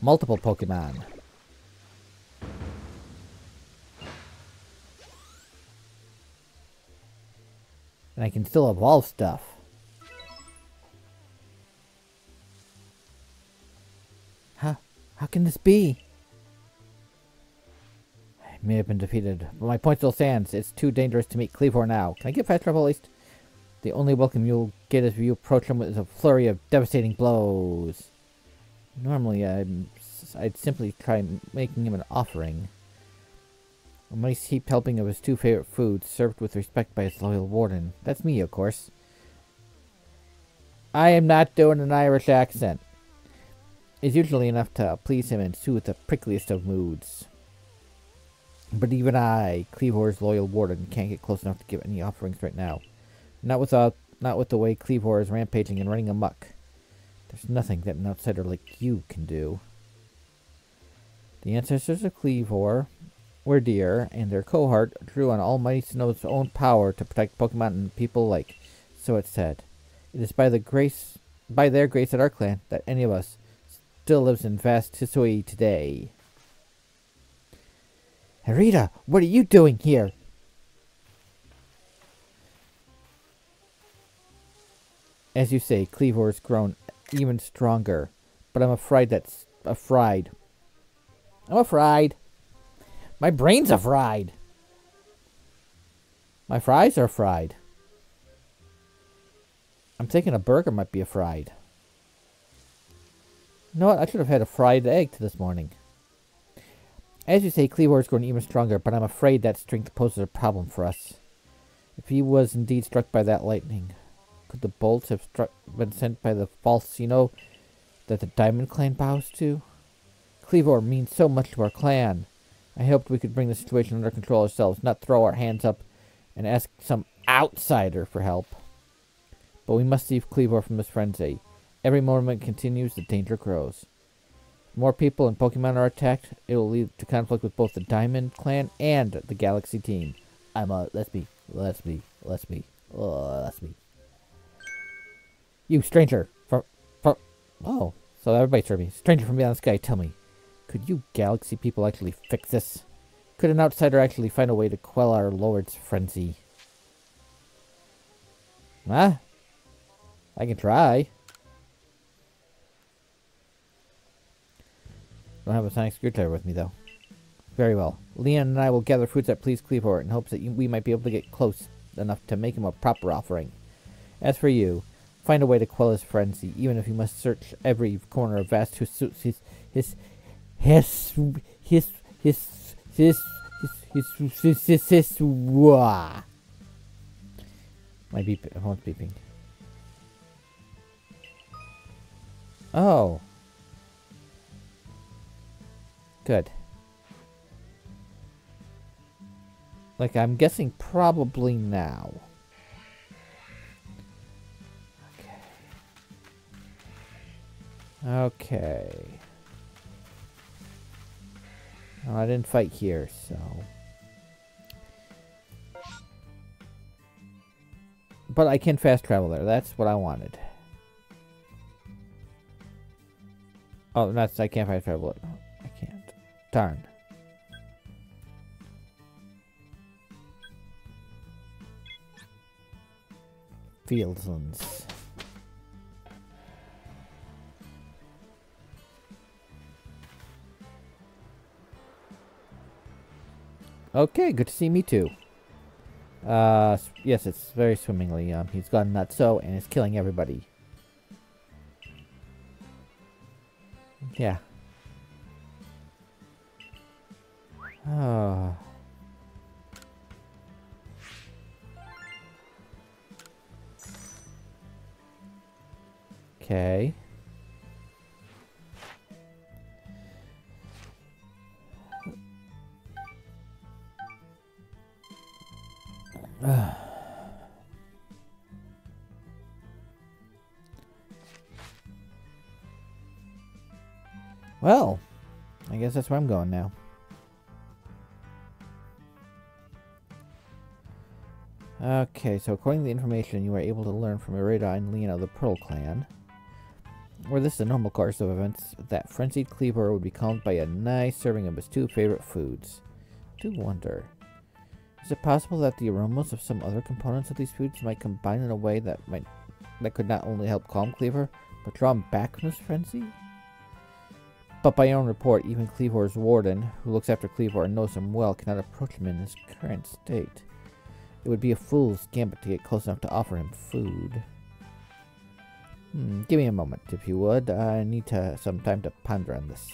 multiple Pokemon. And I can still evolve stuff. How can this be? I may have been defeated, but my point still stands. It's too dangerous to meet Kleavor now. Can I get fast travel at least? The only welcome you'll get is if you approach him with a flurry of devastating blows. Normally, I'd simply try making him an offering. A nice heaped helping of his two favorite foods, served with respect by his loyal warden. That's me, of course. I am not doing an Irish accent. It's usually enough to please him and soothe the prickliest of moods. But even I, Kleavor's loyal warden, can't get close enough to give any offerings right now. Not with the way Kleavor is rampaging and running amok. There's nothing that an outsider like you can do. The ancestors of Kleavor, Wyrdeer, and their cohort drew on Almighty Sinnoh's own power to protect Pokemon and people like, so it said. It is by their grace at our clan that any of us still lives in vast Hisui today. Irida, what are you doing here? As you say, Kleavor has grown even stronger, but I'm afraid my brains are fried. My fries are fried. I'm thinking a burger might be a fried. You know what? I should have had a fried egg this morning. As you say, Kleavor is growing even stronger, but I'm afraid that strength poses a problem for us. If he was indeed struck by that lightning, could the bolts have been sent by the false Sinnoh that the Diamond Clan bows to? Kleavor means so much to our clan. I hoped we could bring the situation under control ourselves, not throw our hands up and ask some outsider for help. But we must save Kleavor from his frenzy. Every moment continues, the danger grows. If more people and Pokemon are attacked, it will lead to conflict with both the Diamond Clan and the Galaxy team. Let's be. You, stranger, oh, so everybody's heard me. Stranger from beyond the sky, tell me, could you Galaxy people actually fix this? Could an outsider actually find a way to quell our lord's frenzy? Huh? I can try. Don't have a sonic screwdriver with me, though. Very well. Leon and I will gather fruits that please Kleavor in hopes that we might be able to get close enough to make him a proper offering. As for you... find a way to quell his frenzy, even if you must search every corner of vast my phone's beeping. Oh. Good. Like, I'm guessing probably now. Okay. Well, I didn't fight here, so. But I can fast travel there. That's what I wanted. Oh, that's, I can't fast travel it. I can't. Darn. Fieldlands. Okay, good to see me too. Yes, it's very swimmingly. He's gone nuts so and is killing everybody. Yeah. Oh. Okay. Well, I guess that's where I'm going now. Okay, so according to the information you were able to learn from Irida and Leon of the Pearl Clan, were this the normal course of events, that frenzied Kleavor would be calmed by a nice serving of his two favorite foods. Do wonder. Is it possible that the aromas of some other components of these foods might combine in a way that could not only help calm Kleavor, but draw him back from his frenzy? But by your own report, even Kleavor's warden, who looks after Kleavor and knows him well, cannot approach him in his current state. It would be a fool's gambit to get close enough to offer him food. Give me a moment, if you would. I need some time to ponder on this.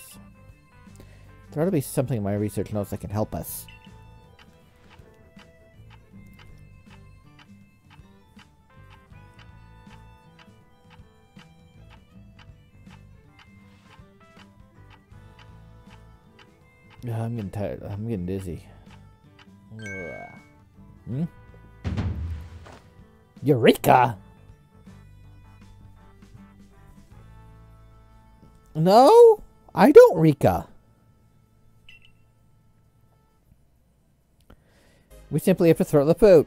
There ought to be something in my research notes that can help us. I'm getting tired. I'm getting dizzy. Eureka! No, I don't, Rika. We simply have to throw the food.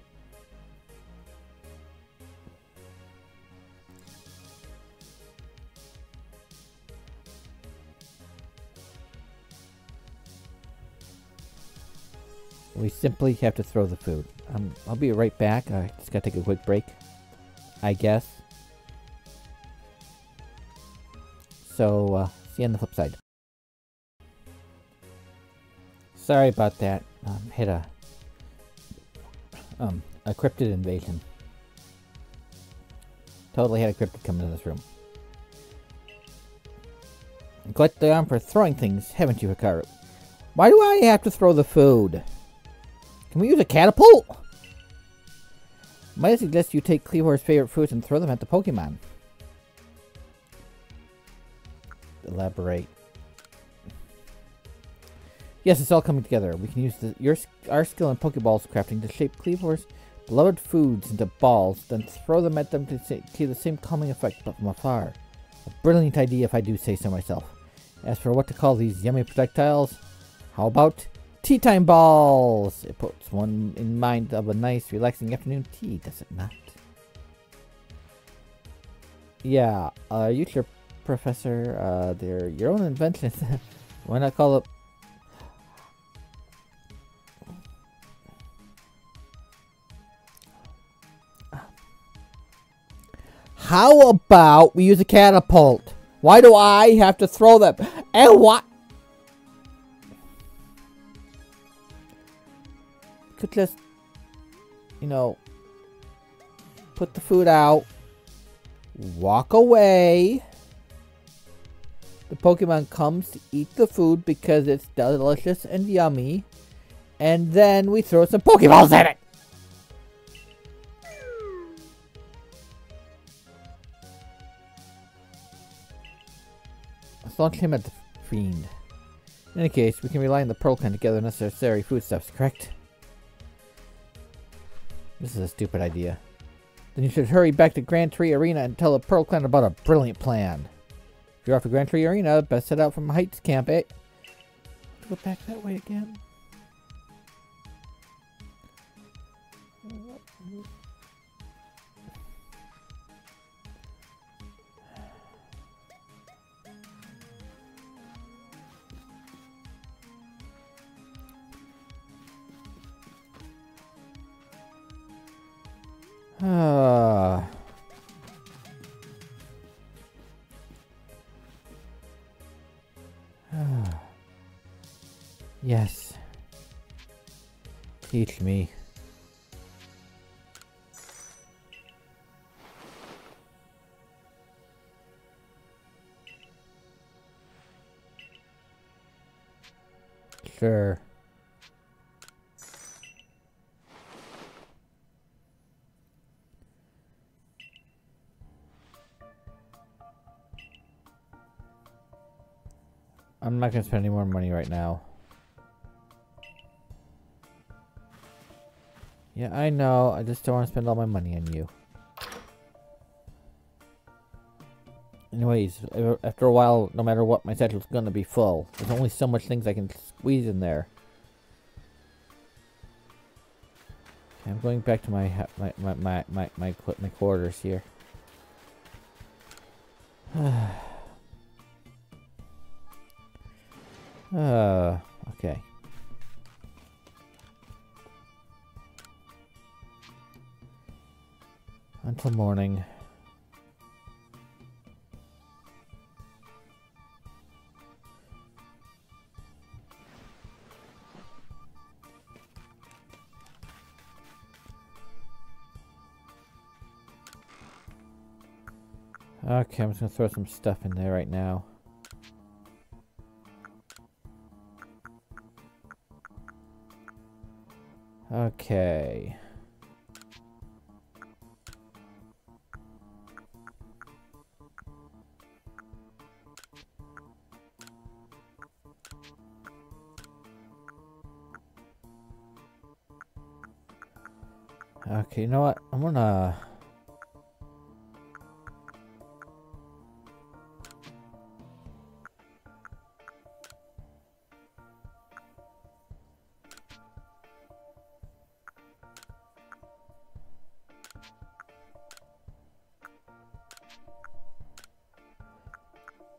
We simply have to throw the food. I'll be right back. I just gotta take a quick break, I guess. So, see you on the flip side. Sorry about that. Hit a cryptid invasion. Totally had a cryptid come into this room. You got the arm for throwing things, haven't you, Hikaru? Why do I have to throw the food? Can we use a catapult? Might I suggest you take Kleavor's favorite fruits and throw them at the Pokemon? Elaborate. Yes, it's all coming together. We can use our skill in Pokeballs crafting to shape Kleavor's beloved foods into balls, then throw them at them to see the same calming effect, but from afar. A brilliant idea, if I do say so myself. As for what to call these yummy projectiles, how about tea time balls? It puts one in mind of a nice, relaxing afternoon tea, does it not? Yeah, you sure, Professor, they're your own invention. Why not call it? How about we use a catapult? Why do I have to throw that? And what? Could just, you know, put the food out, walk away. The Pokemon comes to eat the food because it's delicious and yummy. And then we throw some Pokeballs at it! Let's launch him at the fiend. In any case, we can rely on the Pearl Clan to gather necessary foodstuffs, correct? This is a stupid idea. Then you should hurry back to Grand Tree Arena and tell the Pearl Clan about a brilliant plan. You're off to Grand Tree Arena. Best set out from Heights Camp 8. Go back that way again. Yes. Teach me. Sure. I'm not going to spend any more money right now. Yeah, I know. I just don't want to spend all my money on you. Anyways, after a while, no matter what, my satchel's gonna be full. There's only so much things I can squeeze in there. Okay, I'm going back to my quarters here. Okay. Until morning. Okay, I'm just gonna throw some stuff in there right now. Okay. Okay, you know what? I'm gonna...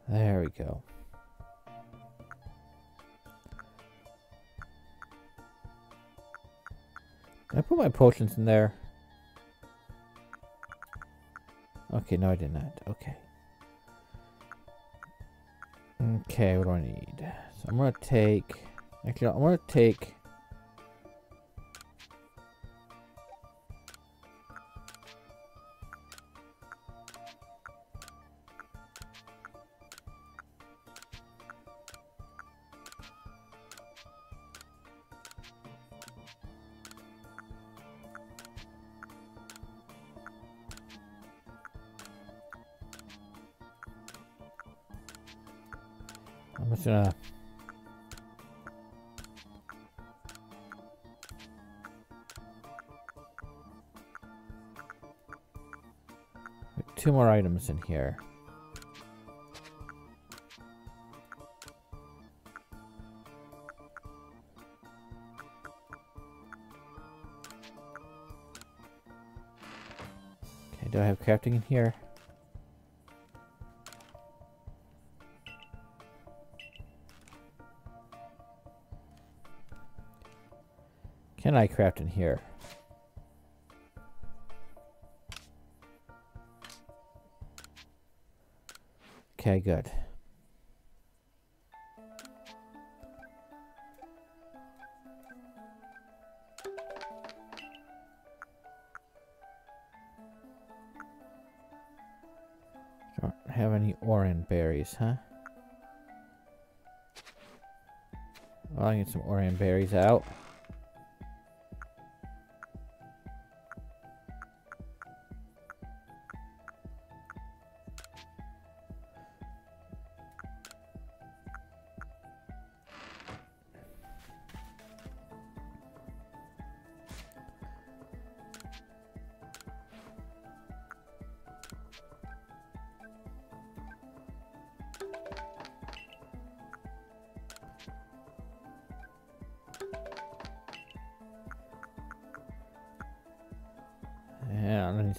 There we go. Can I put my potions in there? Okay, no I did not. Okay. Okay, what do I need? So I'm gonna take... Actually, no, I'm gonna take... I'm just gonna... Put two more items in here. Okay, do I have crafting in here? Can I craft in here? Okay, good. Don't have any orange berries, huh? Well, I'll get some orange berries out.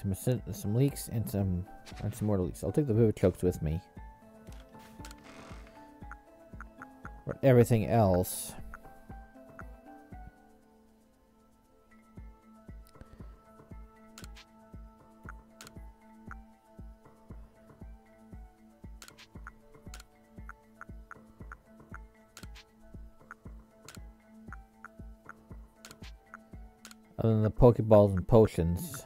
need some leaks and some more leaks. I'll take the Vivid Chokes with me. But everything else, other than the Pokeballs and potions.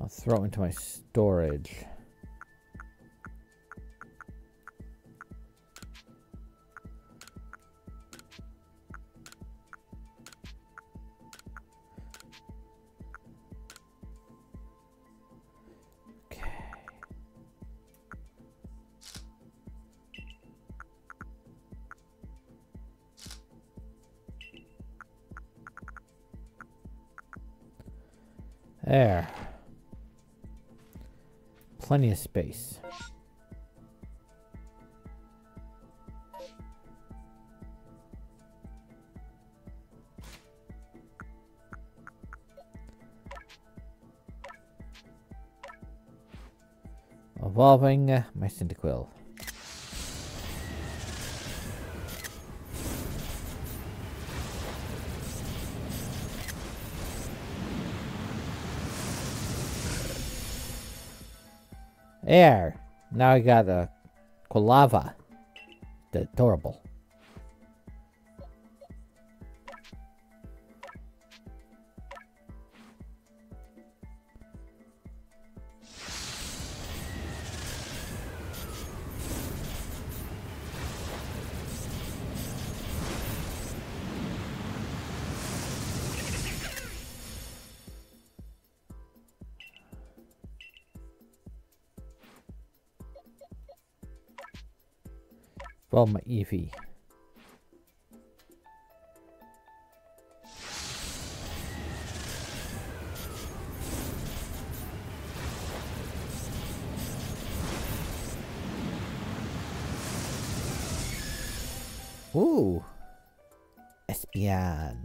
I'll throw it into my storage. There. Plenty of space. Evolving my Cyndaquil. There! Now I got a Colava. Adorable. Well, my Eevee. Ooh, Espeon.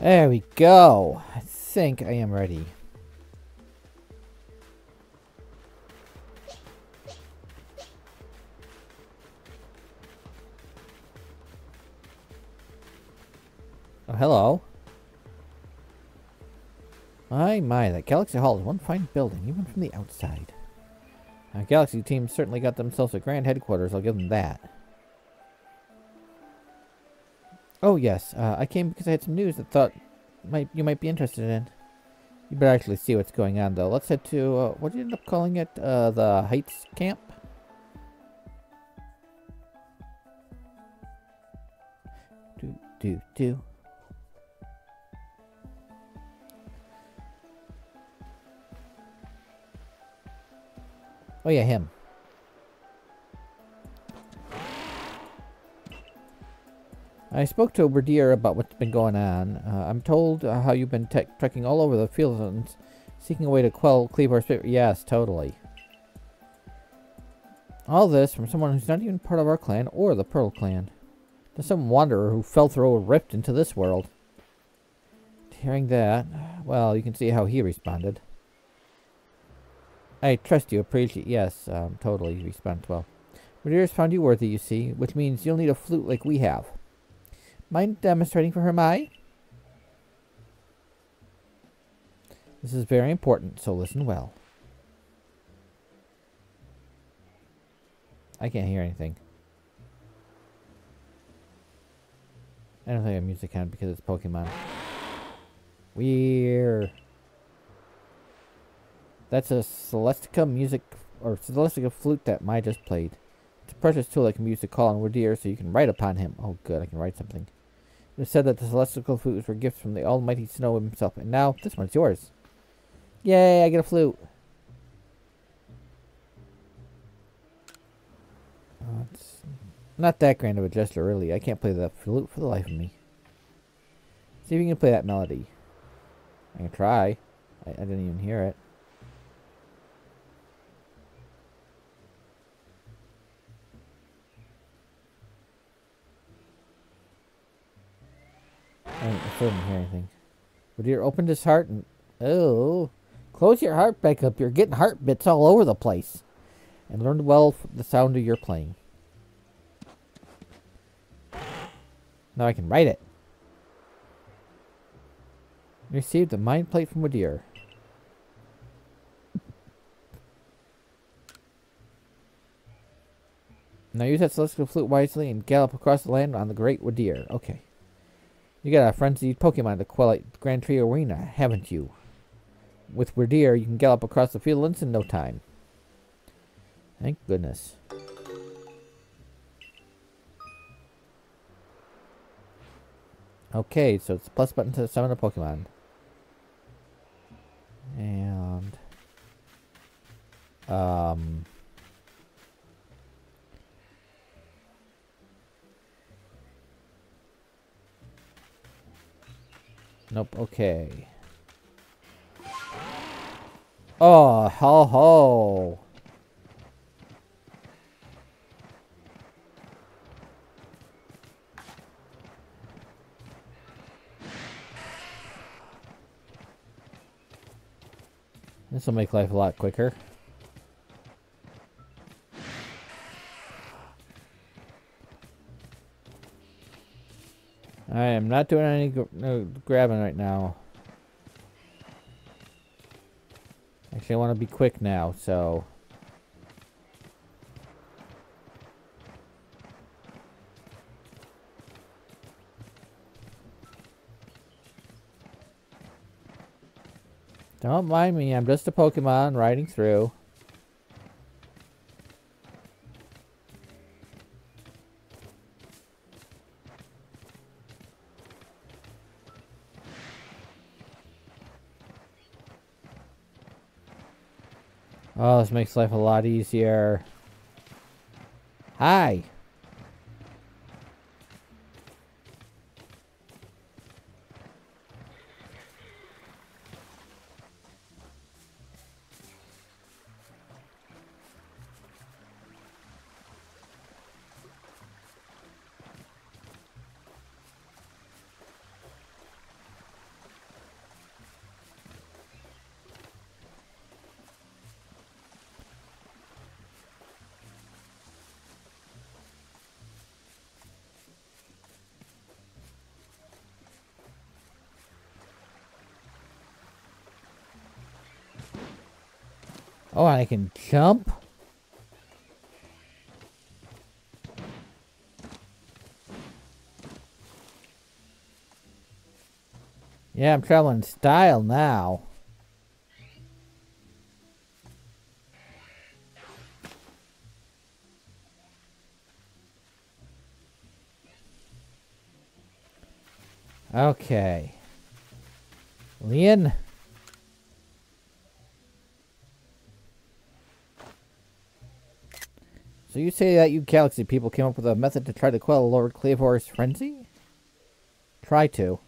There we go. I think I am ready. Oh, hello. My, that Galaxy Hall is one fine building, even from the outside. Our Galaxy team certainly got themselves a grand headquarters, I'll give them that. Oh yes, I came because I had some news that you might be interested in. You better actually see what's going on though. Let's head to, what did you end up calling it? The Heights Camp? Oh yeah, him. I spoke to Wyrdeer about what's been going on. I'm told how you've been trekking all over the fields, seeking a way to quell Kleavor's spirit. Yes, totally. All this from someone who's not even part of our clan or the Pearl Clan. To some wanderer who fell through a rift into this world. Hearing that, well, you can see how he responded. I trust you, appreciate. Yes, totally, he responded well. Wyrdeer's found you worthy, you see, which means you'll need a flute like we have. Mind demonstrating for her, Mai? This is very important, so listen well. I can't hear anything. I don't think I have music on because it's Pokemon. Weird. That's a Celestica music, or Celestica flute that Mai just played. It's a precious tool that can be used to call on Wyrdeer so you can write upon him. Oh good, I can write something. It was said that the celestial flutes were gifts from the almighty Sinnoh himself, and now this one's yours. Yay, I get a flute. It's not that grand of a gesture, really. I can't play that flute for the life of me. See if you can play that melody. I can try. I didn't even hear it. I still didn't hear anything. Wyrdeer opened his heart and... Oh. Close your heart back up. You're getting heart bits all over the place. And learn well the sound of your playing. Now I can write it. Received a mind plate from Wyrdeer. Now use that Celestial Flute wisely and gallop across the land on the Great Wyrdeer. Okay. You got a frenzied Pokemon to quell at Grand Tree Arena, haven't you? With Wyrdeer, you can gallop across the fieldlands in no time. Thank goodness. Okay, so it's the plus button to summon a Pokemon. And... Nope, okay. Oh, ho ho! This will make life a lot quicker. I am not doing any grabbing right now. Actually, I want to be quick now, so... Don't mind me, I'm just a Pokemon riding through. Oh, this makes life a lot easier. Hi! Oh, and I can jump? Yeah, I'm traveling style now. Okay. Leon? So you say that you Galaxy people came up with a method to try to quell Lord Kleavor's frenzy? Try to.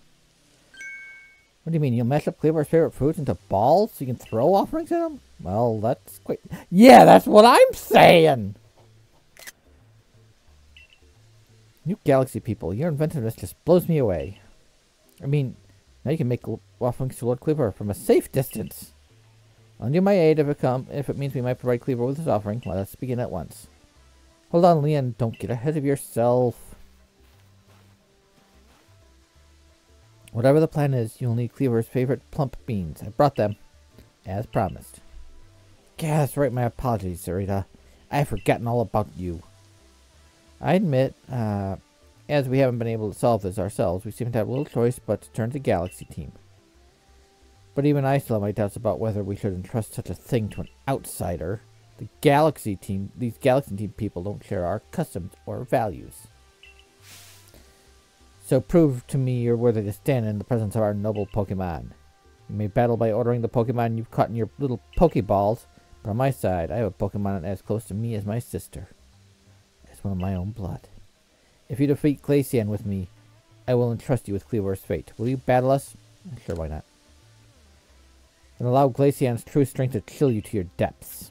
What do you mean? You'll mash up Kleavor's favorite foods into balls so you can throw offerings at him? Well, that's quite... Yeah, that's what I'm saying! You Galaxy people, your inventiveness just blows me away. I mean, now you can make offerings to Lord Kleavor from a safe distance. Under my aid if it means we might provide Kleavor with his offering. Well, let's begin at once. Hold on, Leon, don't get ahead of yourself. Whatever the plan is, you'll need Kleavor's favorite plump beans. I brought them, as promised. Yeah, that's right, my apologies, Irida. I've forgotten all about you. I admit, as we haven't been able to solve this ourselves, we seem to have little choice but to turn to Galaxy team. But even I still have my doubts about whether we should entrust such a thing to an outsider. The Galaxy team, these Galaxy team people don't share our customs or values. So prove to me you're worthy to stand in the presence of our noble Pokemon. You may battle by ordering the Pokemon you've caught in your little Pokeballs, but on my side, I have a Pokemon as close to me as my sister. is one of my own blood. If you defeat Glaceon with me, I will entrust you with Kleavor's fate. Will you battle us? Sure, why not? And allow Glaceon's true strength to chill you to your depths.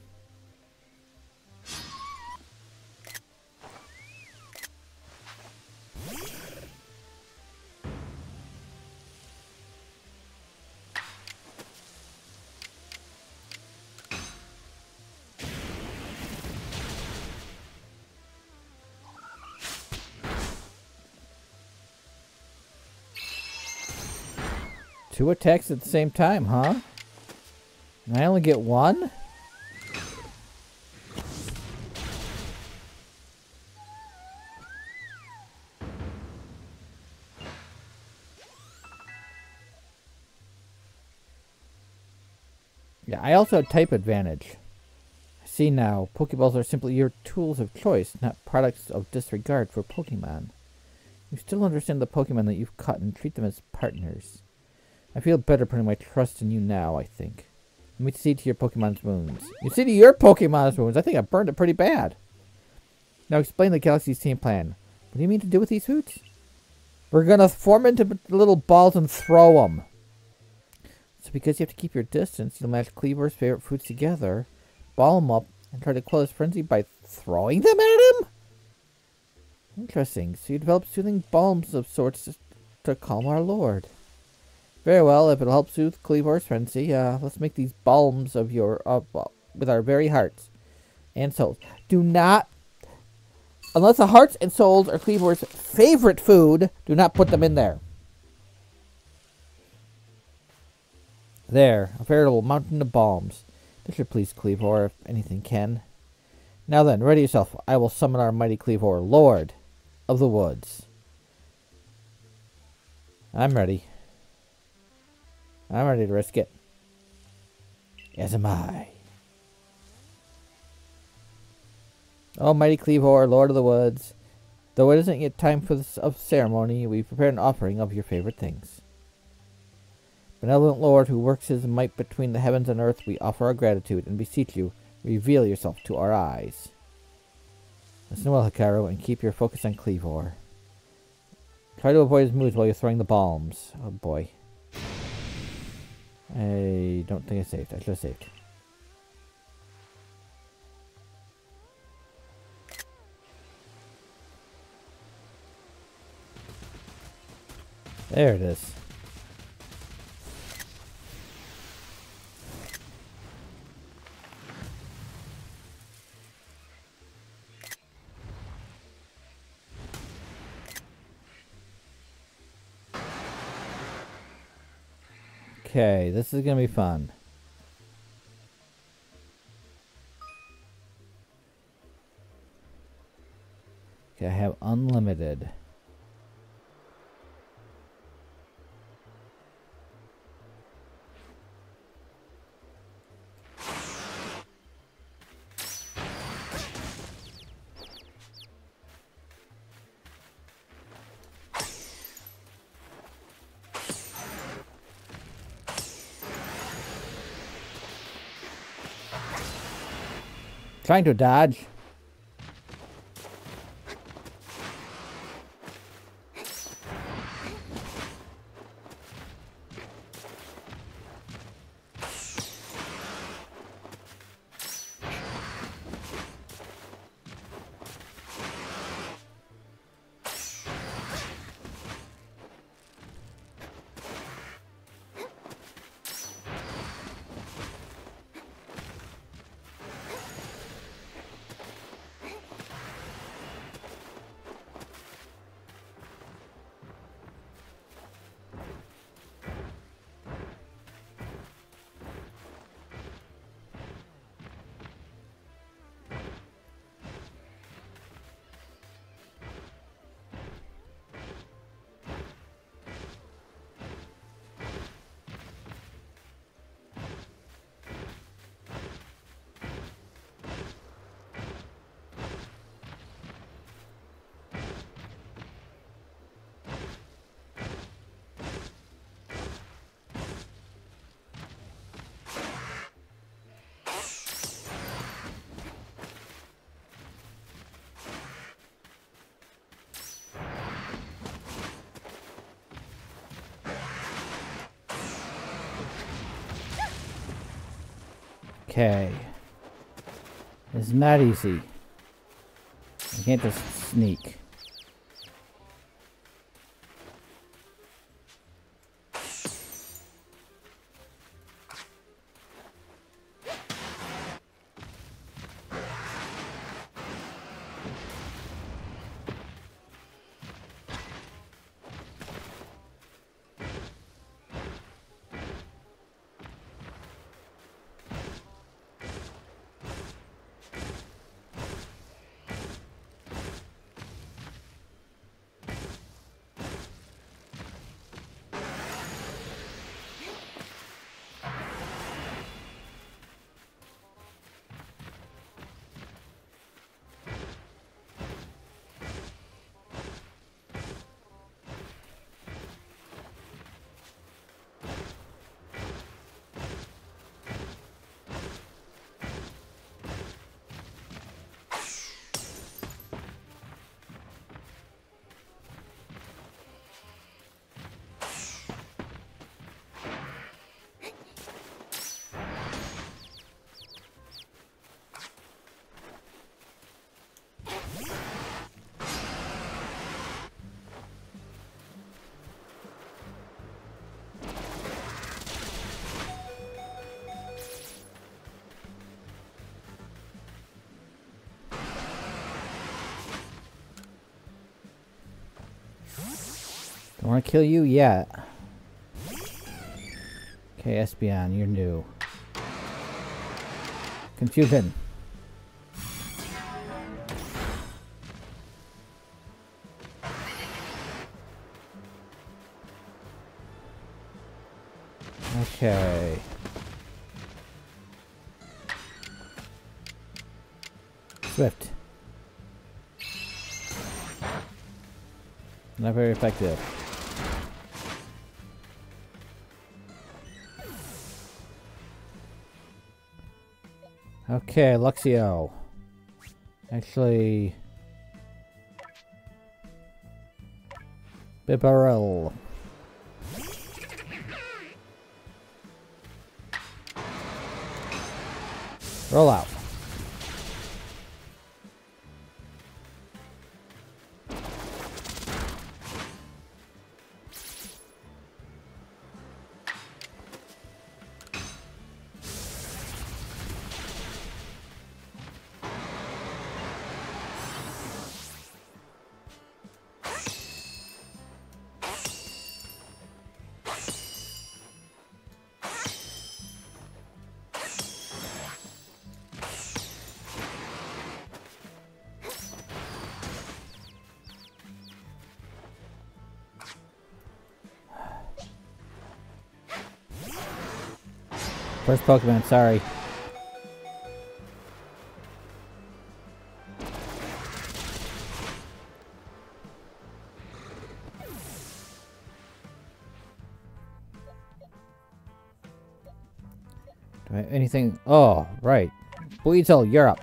Two attacks at the same time, huh? And I only get one? Yeah, I also have type advantage. I see now, Pokeballs are simply your tools of choice, not products of disregard for Pokemon. You still understand the Pokemon that you've caught and treat them as partners. I feel better putting my trust in you now, I think. Let me see to your Pokemon's wounds. You see to your Pokemon's wounds? I think I burned it pretty bad. Now explain the Galaxy's team plan. What do you mean to do with these hoots? We're gonna form into little balls and throw them. So because you have to keep your distance, you'll match Kleavor's favorite foods together, ball them up, and try to quell his frenzy by throwing them at him? Interesting. So you develop soothing balms of sorts to calm our lord. Very well, if it'll help soothe Kleavor's frenzy, let's make these balms of your, with our very hearts and souls. Do not, unless the hearts and souls are Kleavor's favorite food, do not put them in there. There, a veritable mountain of balms. This should please Kleavor, if anything can. Now then, ready yourself. I will summon our mighty Kleavor, Lord of the Woods. I'm ready. I'm ready to risk it. As am I. Oh, mighty Kleavor, Lord of the Woods. Though it isn't yet time for this ceremony, we prepare an offering of your favorite things. Benevolent Lord, who works his might between the heavens and earth, we offer our gratitude and beseech you, reveal yourself to our eyes. Listen well, Hikaru, and keep your focus on Kleavor. Try to avoid his moods while you're throwing the balms. Oh, boy. I don't think I saved. I should have saved. There it is. Okay, this is gonna be fun. Okay, I have unlimited. Trying to dodge. Okay. It's not easy. You can't just sneak. I want to kill you yet. Okay, Espeon, you're new. Confusion. Okay. Swift. Not very effective. Okay, Luxio. Actually... Bibarel. Roll out. First Pokemon, sorry. Do I have anything? Oh, right. Buizel, you're up.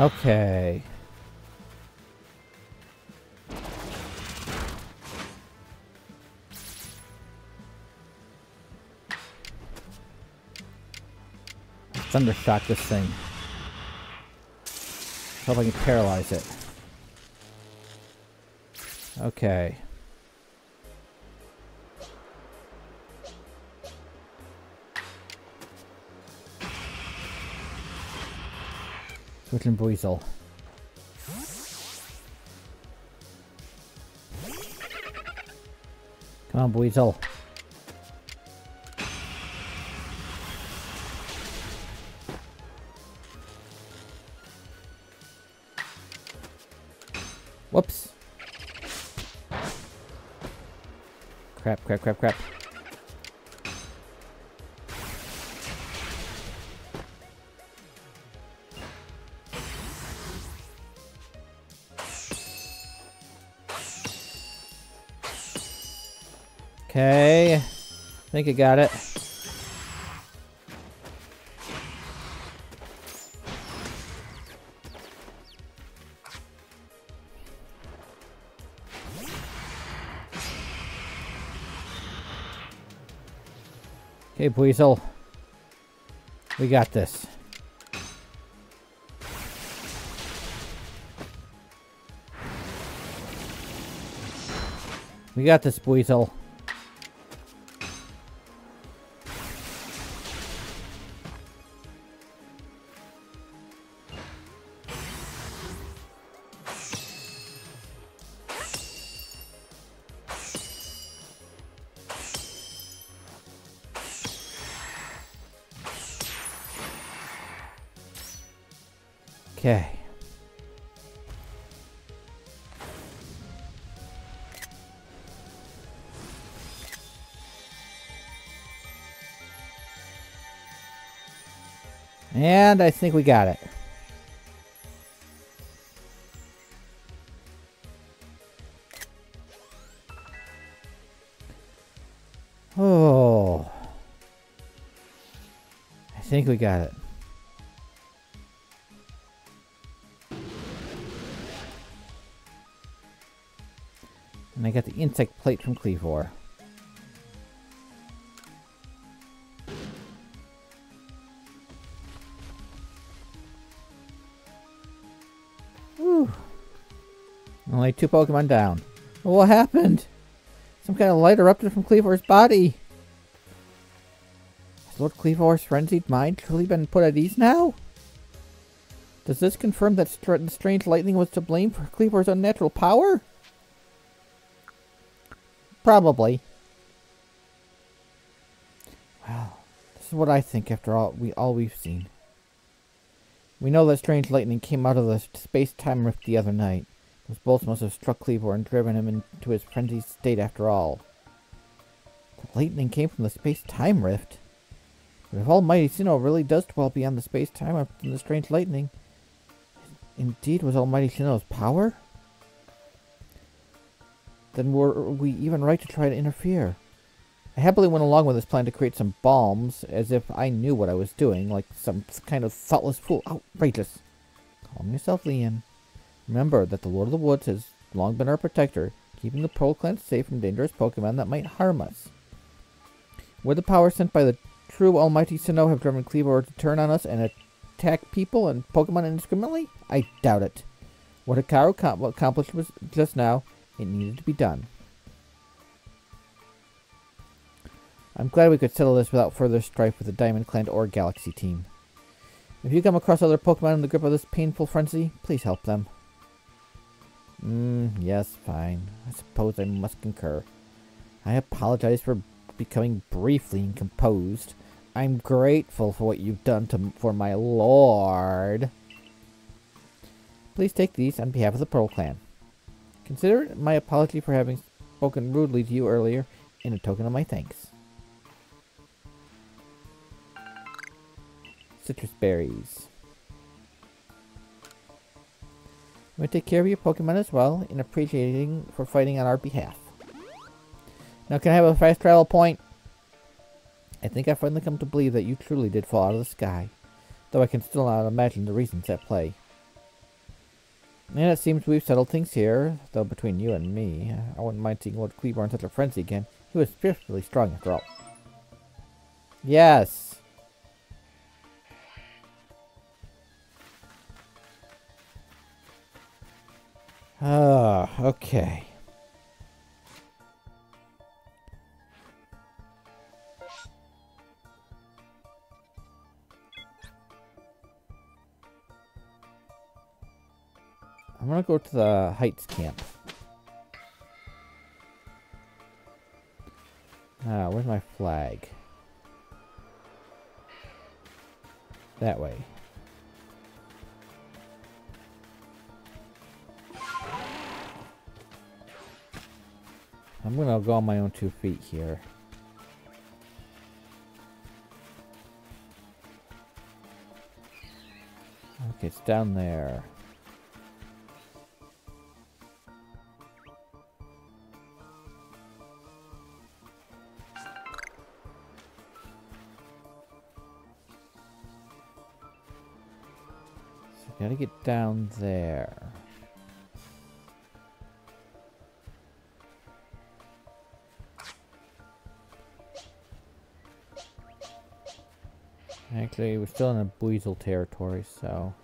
Okay. Thunder shock this thing. Hope I can paralyze it. Okay. Switching Buizel. Come on, Buizel. Whoops. Crap, crap, crap, crap. Okay, I think I got it. Okay, Buizel, we got this. We got this, Buizel. Okay. And I think we got it. Oh. I think we got it. And I got the insect plate from Kleavor. Whew. Only 2 Pokemon down. Well, what happened? Some kind of light erupted from Kleavor's body. Has Lord Kleavor's frenzied mind truly been put at ease now? Does this confirm that strange lightning was to blame for Kleavor's unnatural power? Probably. Well, this is what I think after all we've seen. We know that strange lightning came out of the space-time rift the other night. Those bolts must have struck Kleavor and driven him into his frenzied state after all. The lightning came from the space-time rift? But if Almighty Sinnoh really does dwell beyond the space-time rift and the strange lightning, indeed was Almighty Sinnoh's power? Then were we even right to try to interfere? I happily went along with this plan to create some bombs, as if I knew what I was doing, like some kind of thoughtless fool. Outrageous! Calm yourself, Leon. Remember that the Lord of the Woods has long been our protector, keeping the Pearl Clan safe from dangerous Pokemon that might harm us. Would the power sent by the true Almighty Sinnoh have driven Kleavor to turn on us and attack people and Pokemon indiscriminately? I doubt it. What Hikaru accomplished was just now, it needed to be done. I'm glad we could settle this without further strife with the Diamond Clan or Galaxy team. If you come across other Pokemon in the grip of this painful frenzy, please help them. Yes, fine. I suppose I must concur. I apologize for becoming briefly incomposed. I'm grateful for what you've done for my lord. Please take these on behalf of the Pearl Clan. Consider it my apology for having spoken rudely to you earlier, and a token of my thanks. Citrus berries. I'm going to take care of your Pokemon as well, and appreciating for fighting on our behalf. Now, can I have a fast travel point? I think I finally come to believe that you truly did fall out of the sky, though I can still not imagine the reasons at play. And it seems we've settled things here, though between you and me, I wouldn't mind seeing Lord Kleavor in such a frenzy again. He was fearfully strong after all. Yes! Ah, okay. I'm gonna go to the Heights camp. Ah, where's my flag? That way. I'm gonna go on my own 2 feet here. Okay, it's down there. Gotta get down there. Actually, we're still in a Buizel territory, so...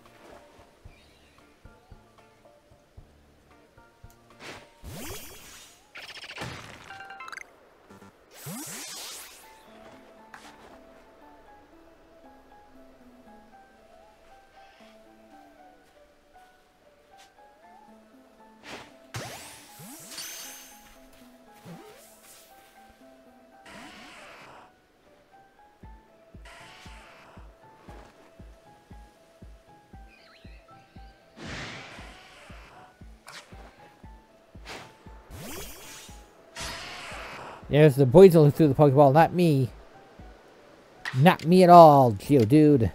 Yeah, it's the Buizel who threw the Pokeball, not me. Not me at all, Geodude.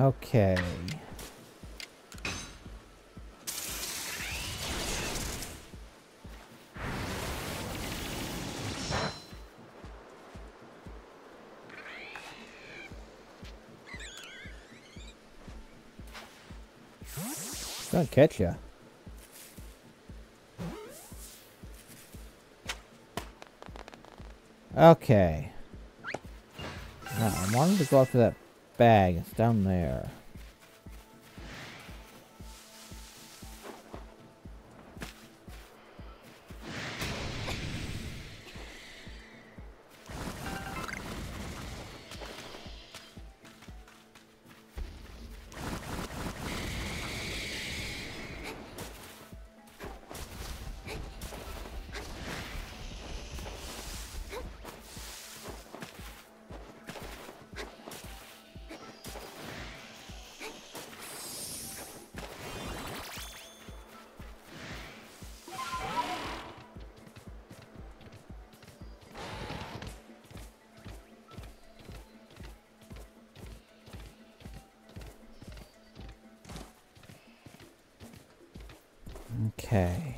Okay. Gonna catch ya. Okay. Now I'm wanting to go after that bag, it's down there. Okay.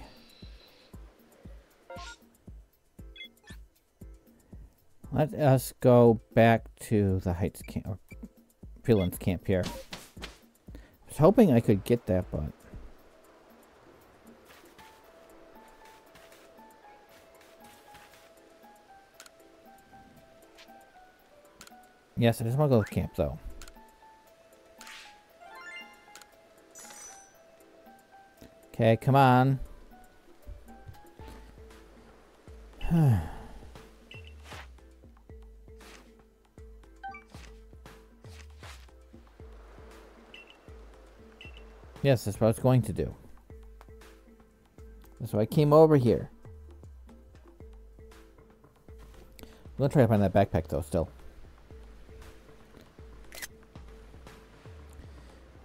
Let us go back to the Heights camp, or Fieldlands camp here. I was hoping I could get that, but... Yes, I just want to go to the camp, though. Okay, come on. Yes, that's what I was going to do. That's why I came over here. I'm gonna try to find that backpack though, still.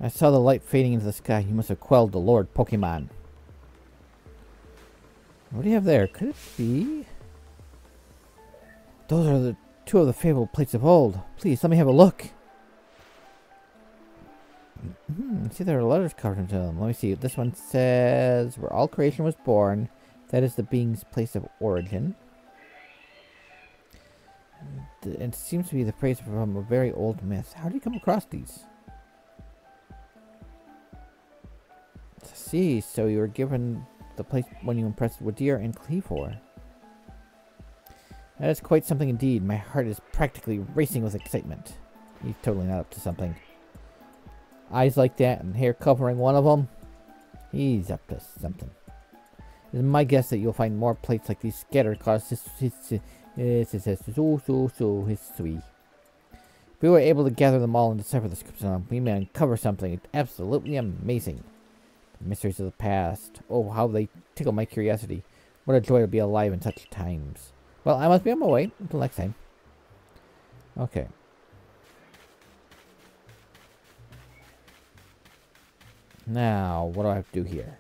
I saw the light fading into the sky. You must have quelled the Lord Pokemon. What do you have there? Could it be? Those are the two of the fabled plates of old. Please, let me have a look. See, there are letters carved into them. Let me see. This one says, where all creation was born, that is the being's place of origin. It seems to be the phrase from a very old myth. How do you come across these? Let's see, so you were given the place when you impressed Wyrdeer and Kleavor. That is quite something indeed. My heart is practically racing with excitement. He's totally not up to something. Eyes like that and hair covering one of them. He's up to something. It's my guess that you'll find more plates like these scattered across Hisui. If we were able to gather them all and decipher the scripts on them, we may uncover something absolutely amazing. The mysteries of the past. Oh, how they tickle my curiosity. What a joy to be alive in such times. Well, I must be on my way. Until next time. Okay. Now, what do I have to do here?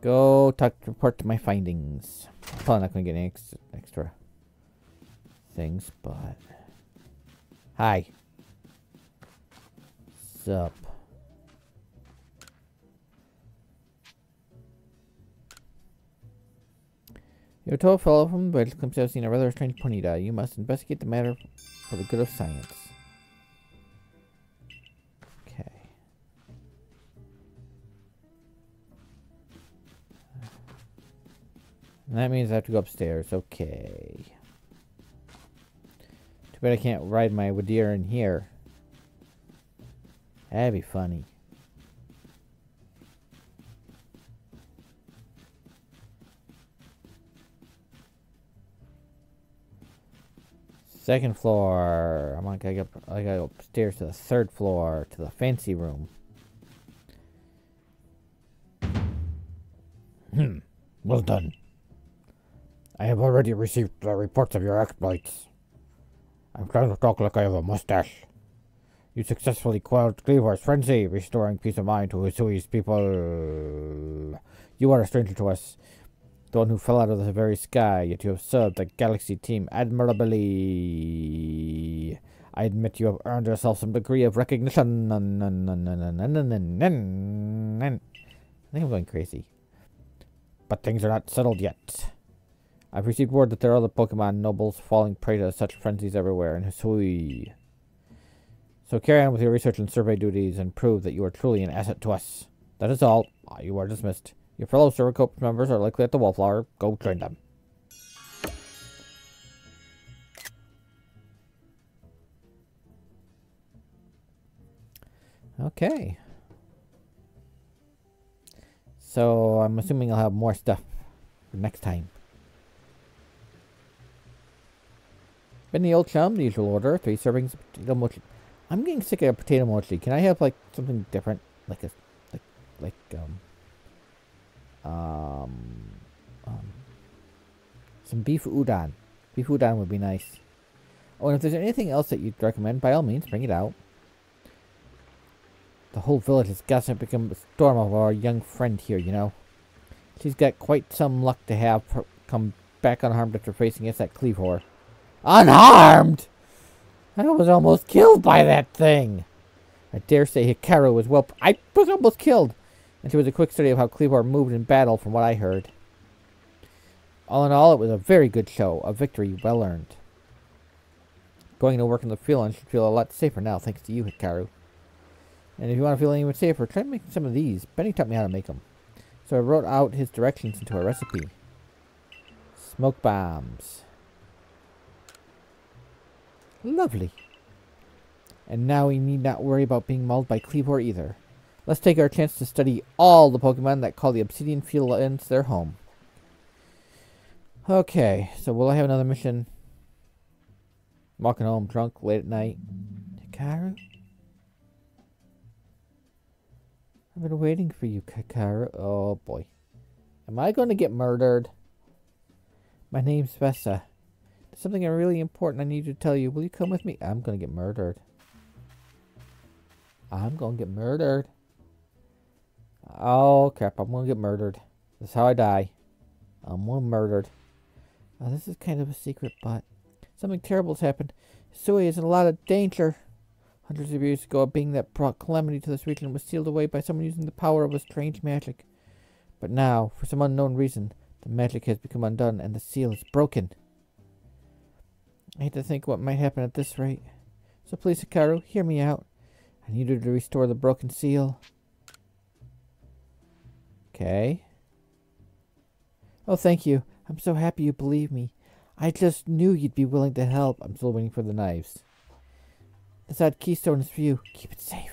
Go report to my findings. Probably not going to get any extra things, but... Hi. What's up? You're a tall fellow from the village claims to have seen a rather strange Ponyta. You must investigate the matter for the good of science. Okay. And that means I have to go upstairs. Okay. Too bad I can't ride my Wyrdeer in here. That'd be funny. Second floor. I'm like, I gotta go upstairs to the third floor, to the fancy room. Well done. I have already received the reports of your exploits. I'm trying to talk like I have a mustache. You successfully quelled Kleavor's frenzy, restoring peace of mind to Hisui's people. You are a stranger to us. The one who fell out of the very sky, yet you have served the Galaxy team admirably. I admit you have earned yourself some degree of recognition. I think I'm going crazy. But things are not settled yet. I've received word that there are other Pokemon nobles falling prey to such frenzies everywhere in Hisui. So carry on with your research and survey duties and prove that you are truly an asset to us. That is all. You are dismissed. Your fellow Servercope members are likely at the Wallflower. Go join them. Okay. So I'm assuming I'll have more stuff for next time. In the old chum, the usual order, 3 servings of potato mochi. I'm getting sick of potato mochi. Can I have like something different, like a some beef udon. Beef udon would be nice. Oh, and if there's anything else that you'd recommend, by all means, bring it out. The whole village has gossip become a storm of our young friend here, you know. She's got quite some luck to have her come back unharmed after facing us at Kleavor. Unharmed?! I was almost killed by that thing! I dare say Hikaru was well... I was almost killed! And it was a quick study of how Kleavor moved in battle from what I heard. All in all, it was a very good show, a victory well earned. Going to work in the field should feel a lot safer now, thanks to you, Hikaru. And if you want to feel even safer, try making some of these. Benny taught me how to make them. So I wrote out his directions into a recipe. Smoke bombs. Lovely. And now we need not worry about being mauled by Kleavor either. Let's take our chance to study all the Pokemon that call the Obsidian Fieldlands their home. Okay, so will I have another mission? I'm walking home drunk late at night. Hikaru? I've been waiting for you, Hikaru. Oh boy. Am I going to get murdered? My name's Vesa. There's something really important I need to tell you. Will you come with me? I'm going to get murdered. I'm going to get murdered. Oh crap, I'm gonna get murdered. That's how I die. I'm murdered. This is kind of a secret, but something terrible has happened. Hisui is in a lot of danger. Hundreds of years ago, a being that brought calamity to this region was sealed away by someone using the power of a strange magic. But now, for some unknown reason, the magic has become undone and the seal is broken. I hate to think what might happen at this rate. So please, Hikaru, hear me out. I need you to restore the broken seal. Okay. Oh, thank you. I'm so happy you believe me. I just knew you'd be willing to help. I'm still waiting for the knives. This odd keystone is for you. Keep it safe.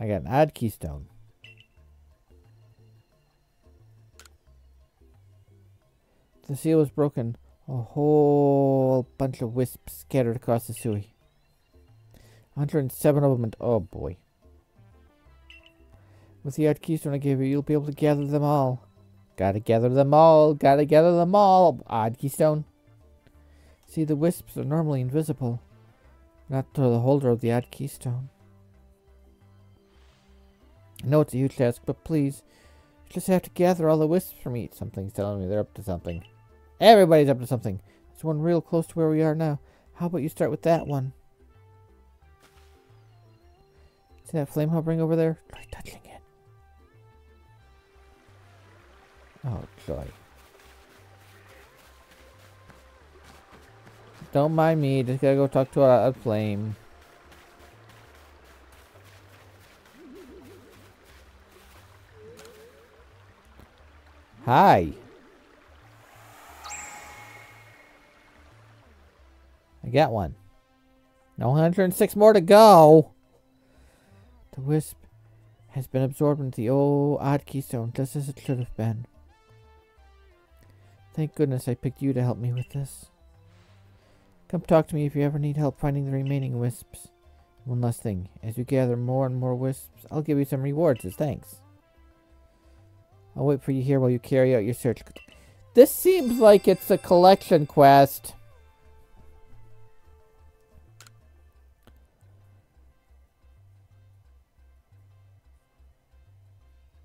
I got an odd keystone. The seal was broken. A whole bunch of wisps scattered across the Hisui. 107 of them, and oh boy. With the odd keystone I gave you, you'll be able to gather them all. Gotta gather them all, gotta gather them all. Odd keystone. See, the wisps are normally invisible. Not to the holder of the odd keystone. I know it's a huge task, but please, you just have to gather all the wisps from each. Something's telling me they're up to something. Everybody's up to something. There's one real close to where we are now. How about you start with that one? See that flame hovering over there? Try touching it. Oh, joy. Don't mind me. Just gotta go talk to a flame. Hi. I got one. Now 106 more to go. The wisp has been absorbed into the old odd keystone, just as it should have been. Thank goodness I picked you to help me with this. Come talk to me if you ever need help finding the remaining wisps. One last thing. As you gather more and more wisps, I'll give you some rewards as thanks. I'll wait for you here while you carry out your search. This seems like it's a collection quest.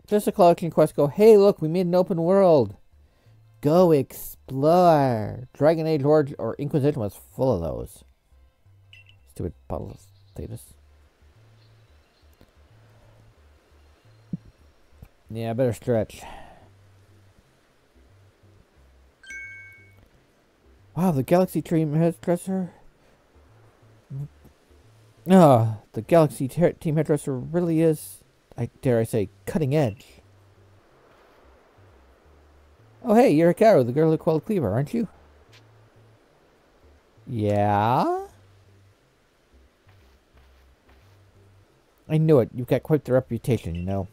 Just a collection quest. Go, hey, look, we made an open world. Go explore. Dragon Age or Inquisition was full of those. Stupid puddle status. Yeah, I better stretch. Wow, the Galaxy team headdresser. Oh, the Galaxy team headdresser really is, dare I say, cutting edge. Oh hey, you're Hikaru, the girl who called Kleavor, aren't you? Yeah? I knew it. You've got quite the reputation, you know.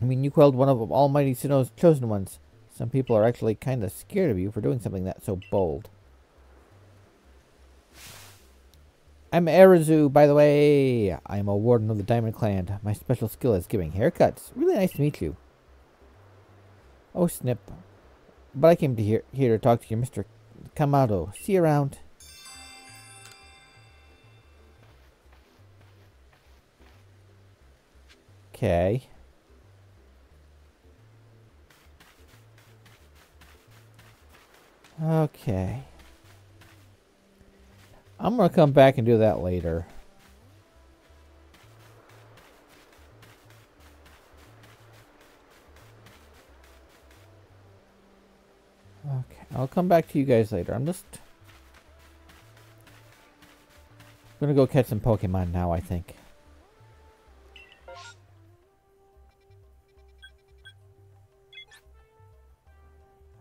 I mean, you quelled one of Almighty Sinnoh's chosen ones. Some people are actually kind of scared of you for doing something that's so bold. I'm Erizu, by the way. I am a warden of the Diamond Clan. My special skill is giving haircuts. Really nice to meet you. Oh, snip. But I came to here to talk to you, Mr. Kamado. See you around. Okay. Okay. I'm gonna come back and do that later. Okay, I'll come back to you guys later. I'm just gonna go catch some Pokemon now, I think.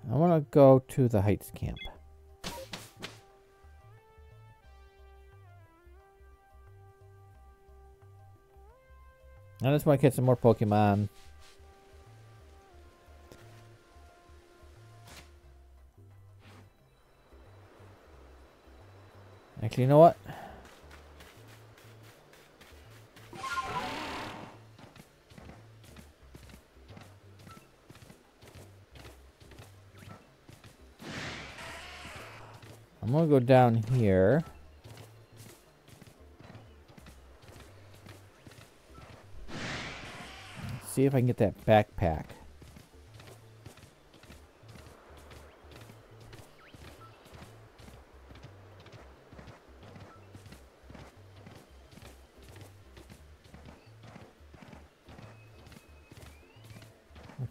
I want to go to the Heights camp. I just want to catch some more Pokemon. Actually, you know what? I'm gonna go down here. Let's see if I can get that backpack.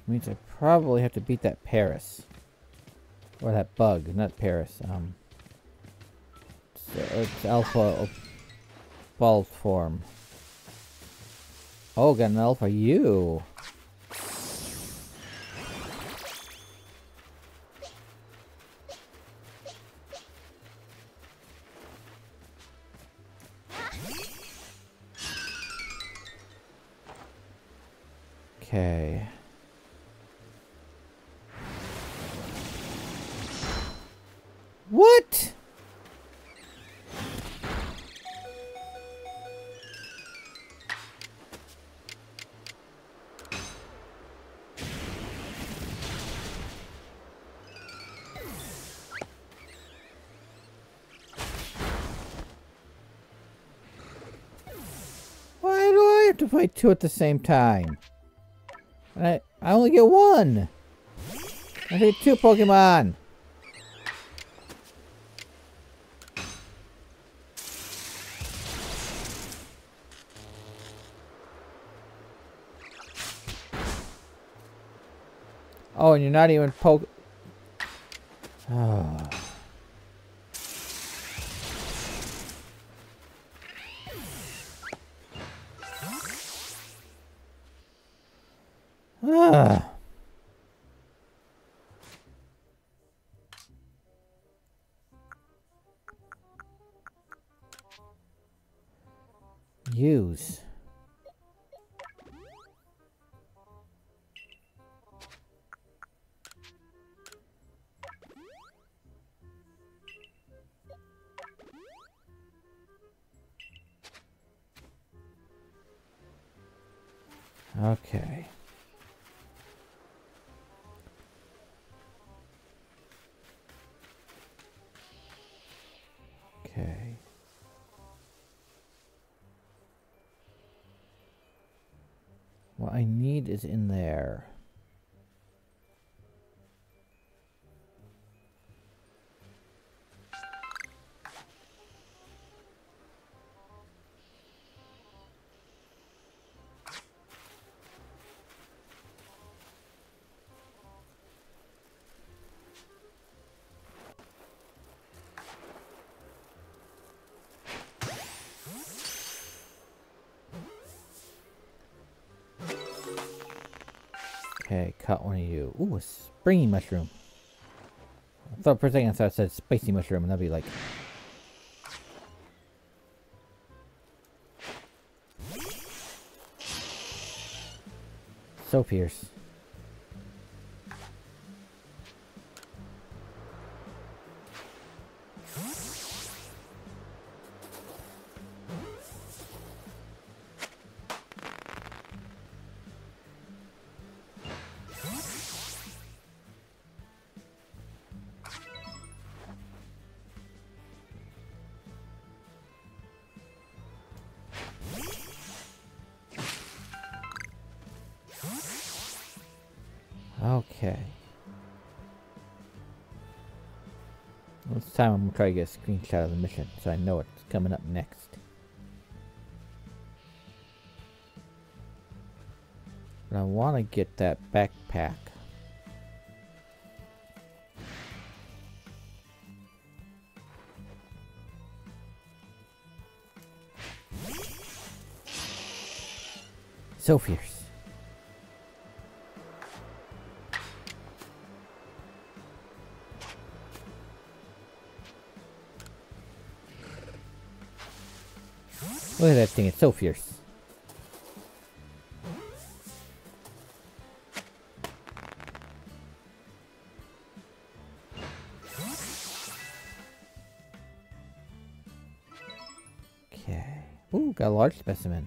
means I probably have to beat that Paris. Or that bug, not Paris. It's Alpha Bald form. Oh, got an Alpha U. Okay. What? Why do I have to fight two at the same time? I only get one! I hit two Pokemon! Oh, and you're not even Oh. Use. Okay. What I need is in there. Okay, caught one of you. Ooh, a springy mushroom. I thought for a second I said spicy mushroom, and that'd be like... So fierce. Okay. Well, this time I'm gonna try to get a screenshot of the mission so I know what's coming up next. But I want to get that backpack. So fierce. Look at that thing, it's so fierce. Okay. Ooh, got a large specimen.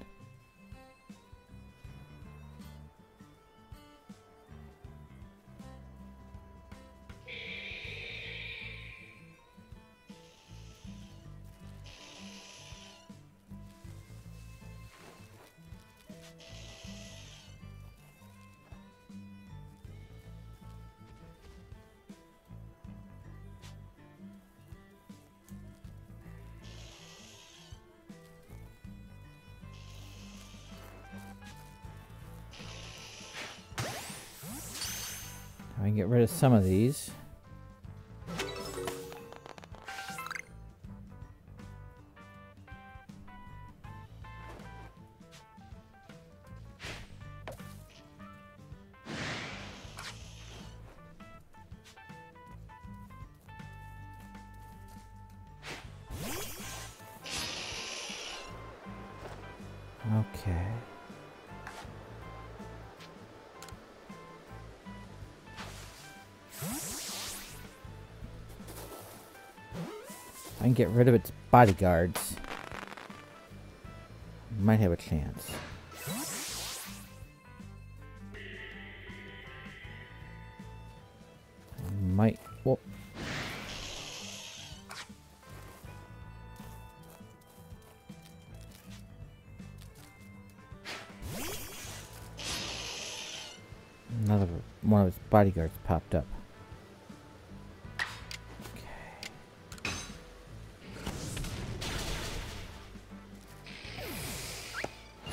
and get rid of some of these. Get rid of its bodyguards. Might have a chance. Might. Whoop. Another one of its bodyguards popped up.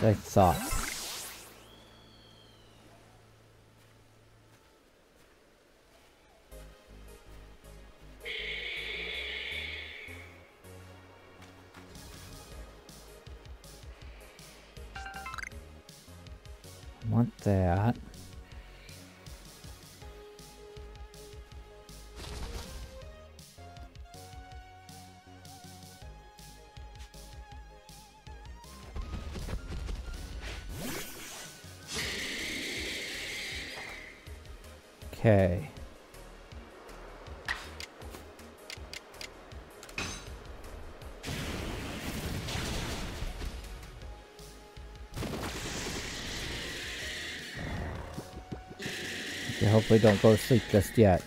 I thought. Want that. Okay. Hopefully don't go to sleep just yet.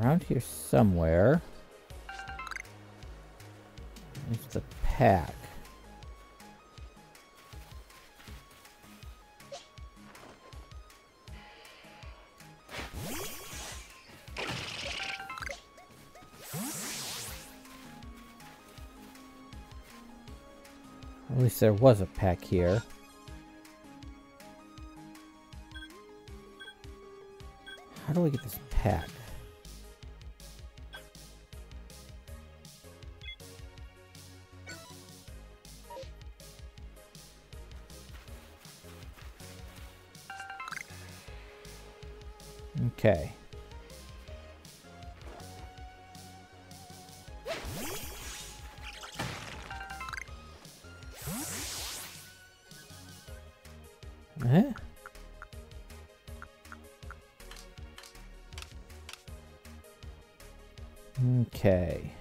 Around here somewhere is the pack. At least there was a pack here. How do we get this pack? Okay. Huh? Okay.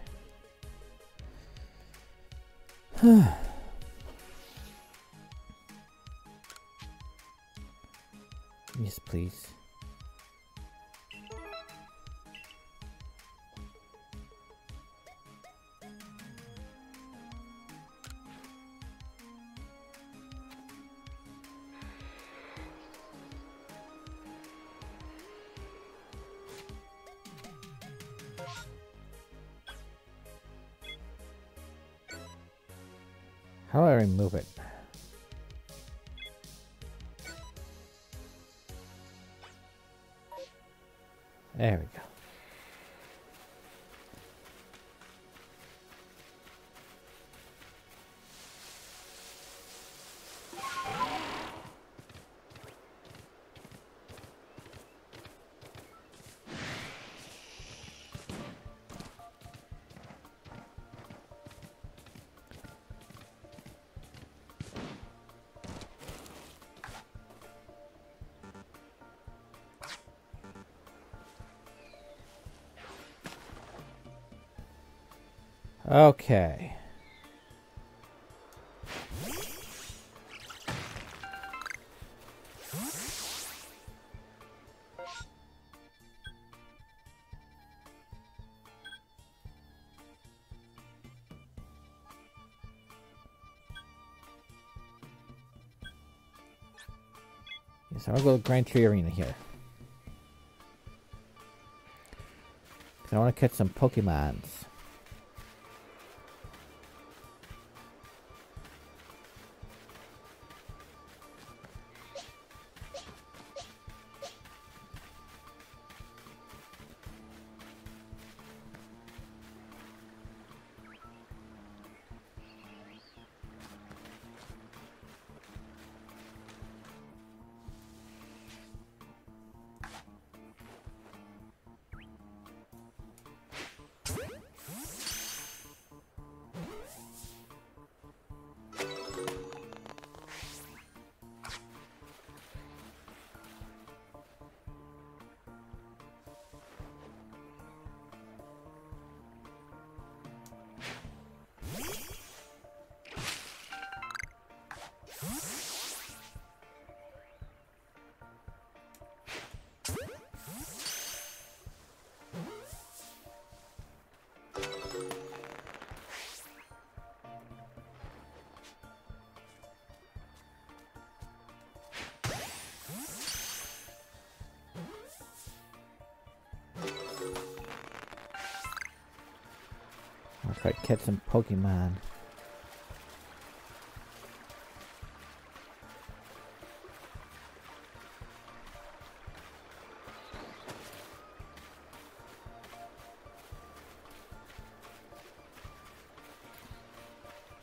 Huh. Yes, please. How do I remove it? There we go. Okay. So I'll go to Grand Tree Arena here. I want to catch some Pokemons. Try to catch some Pokemon.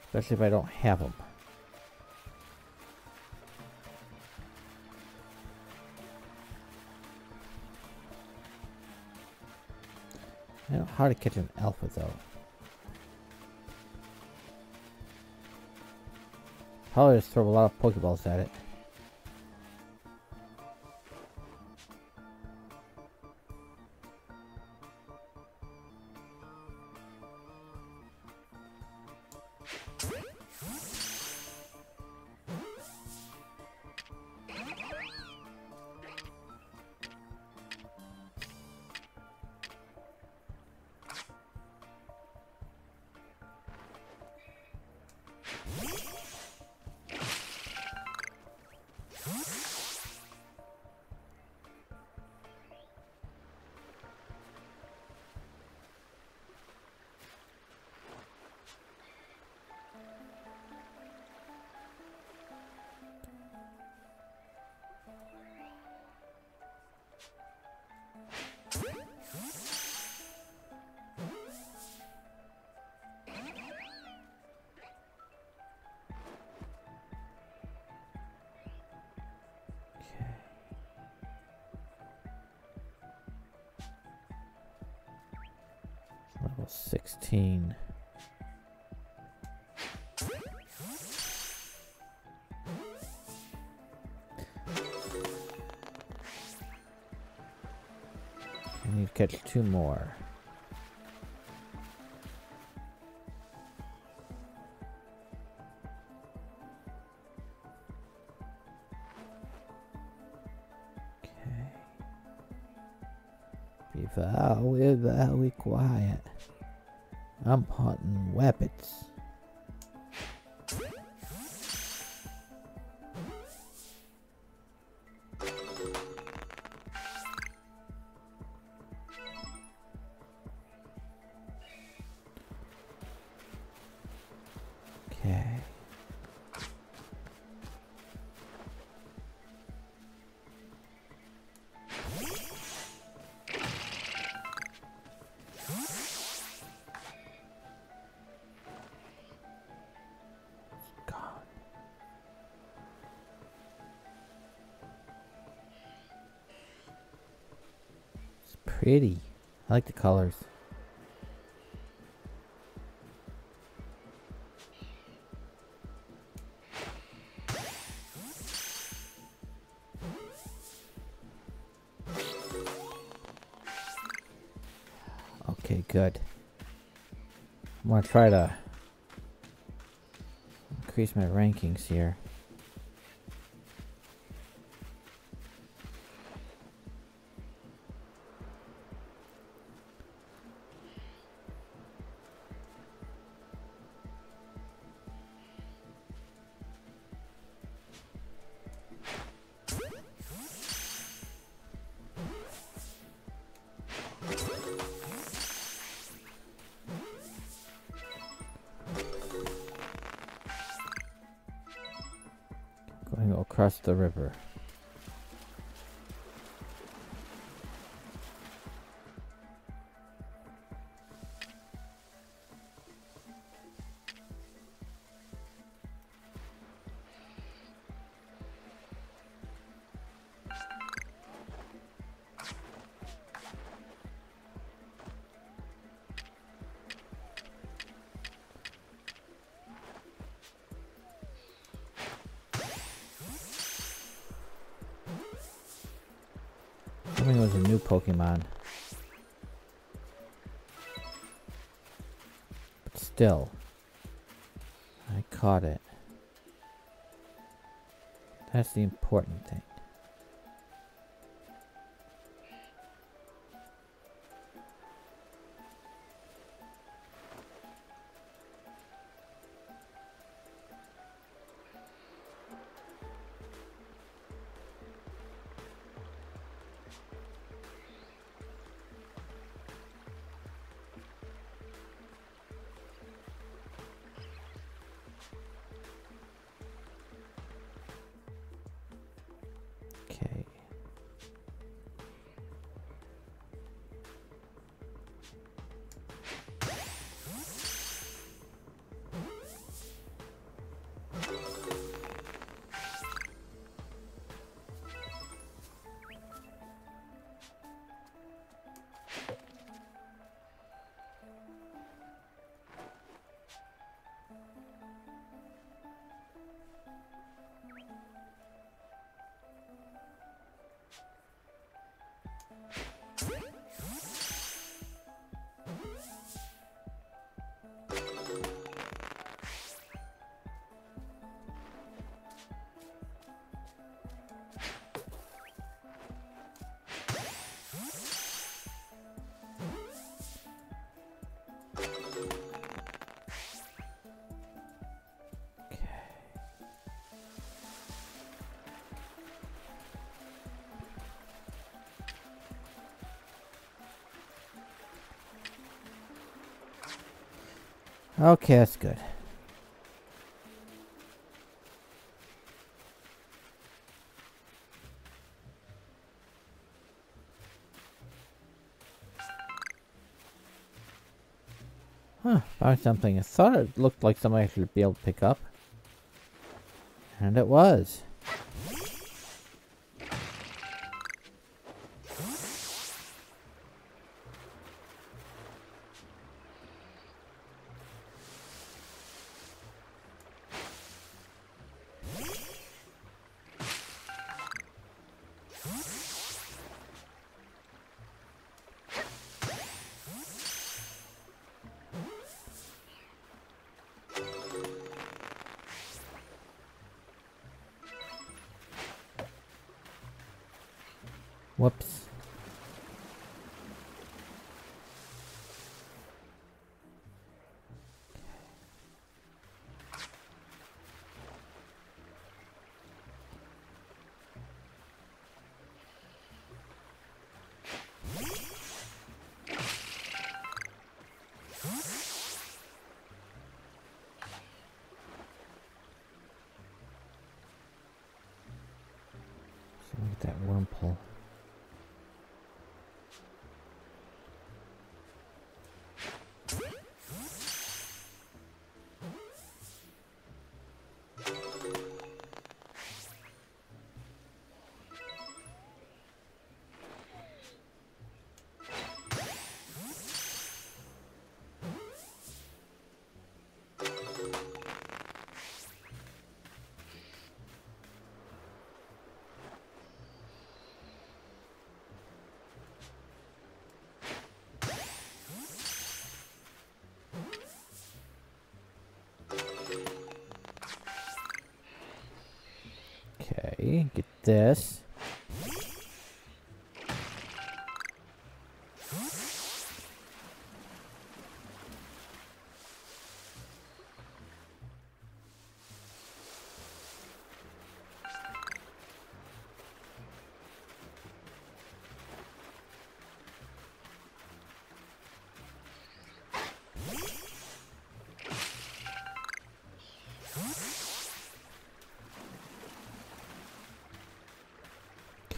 Especially if I don't have them. I don't know how to catch an alpha though. I'll just throw a lot of Pokeballs at it. Level 16. I need to catch two more. Be quiet. I'm hunting weapons. Pretty. I like the colors. Okay, good. I'm gonna try to increase my rankings here. across the river. I think it was a new Pokemon. But still, I caught it. That's the important thing. Okay, that's good. Huh, found something. I thought it looked like something I should be able to pick up. And it was. Whoops. Look at that wormhole. Get this.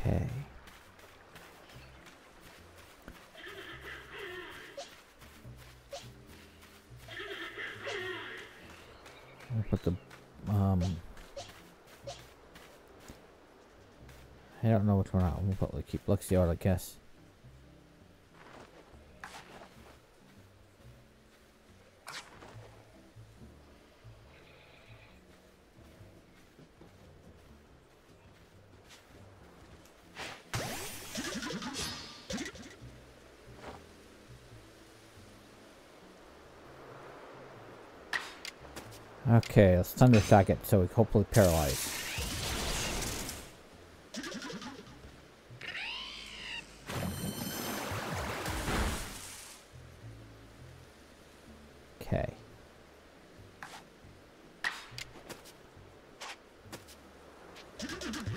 Okay. I'll put the I don't know which one out. We'll probably keep Luxio, I guess. Okay, let's thunder attack it so we hopefully paralyze. Okay.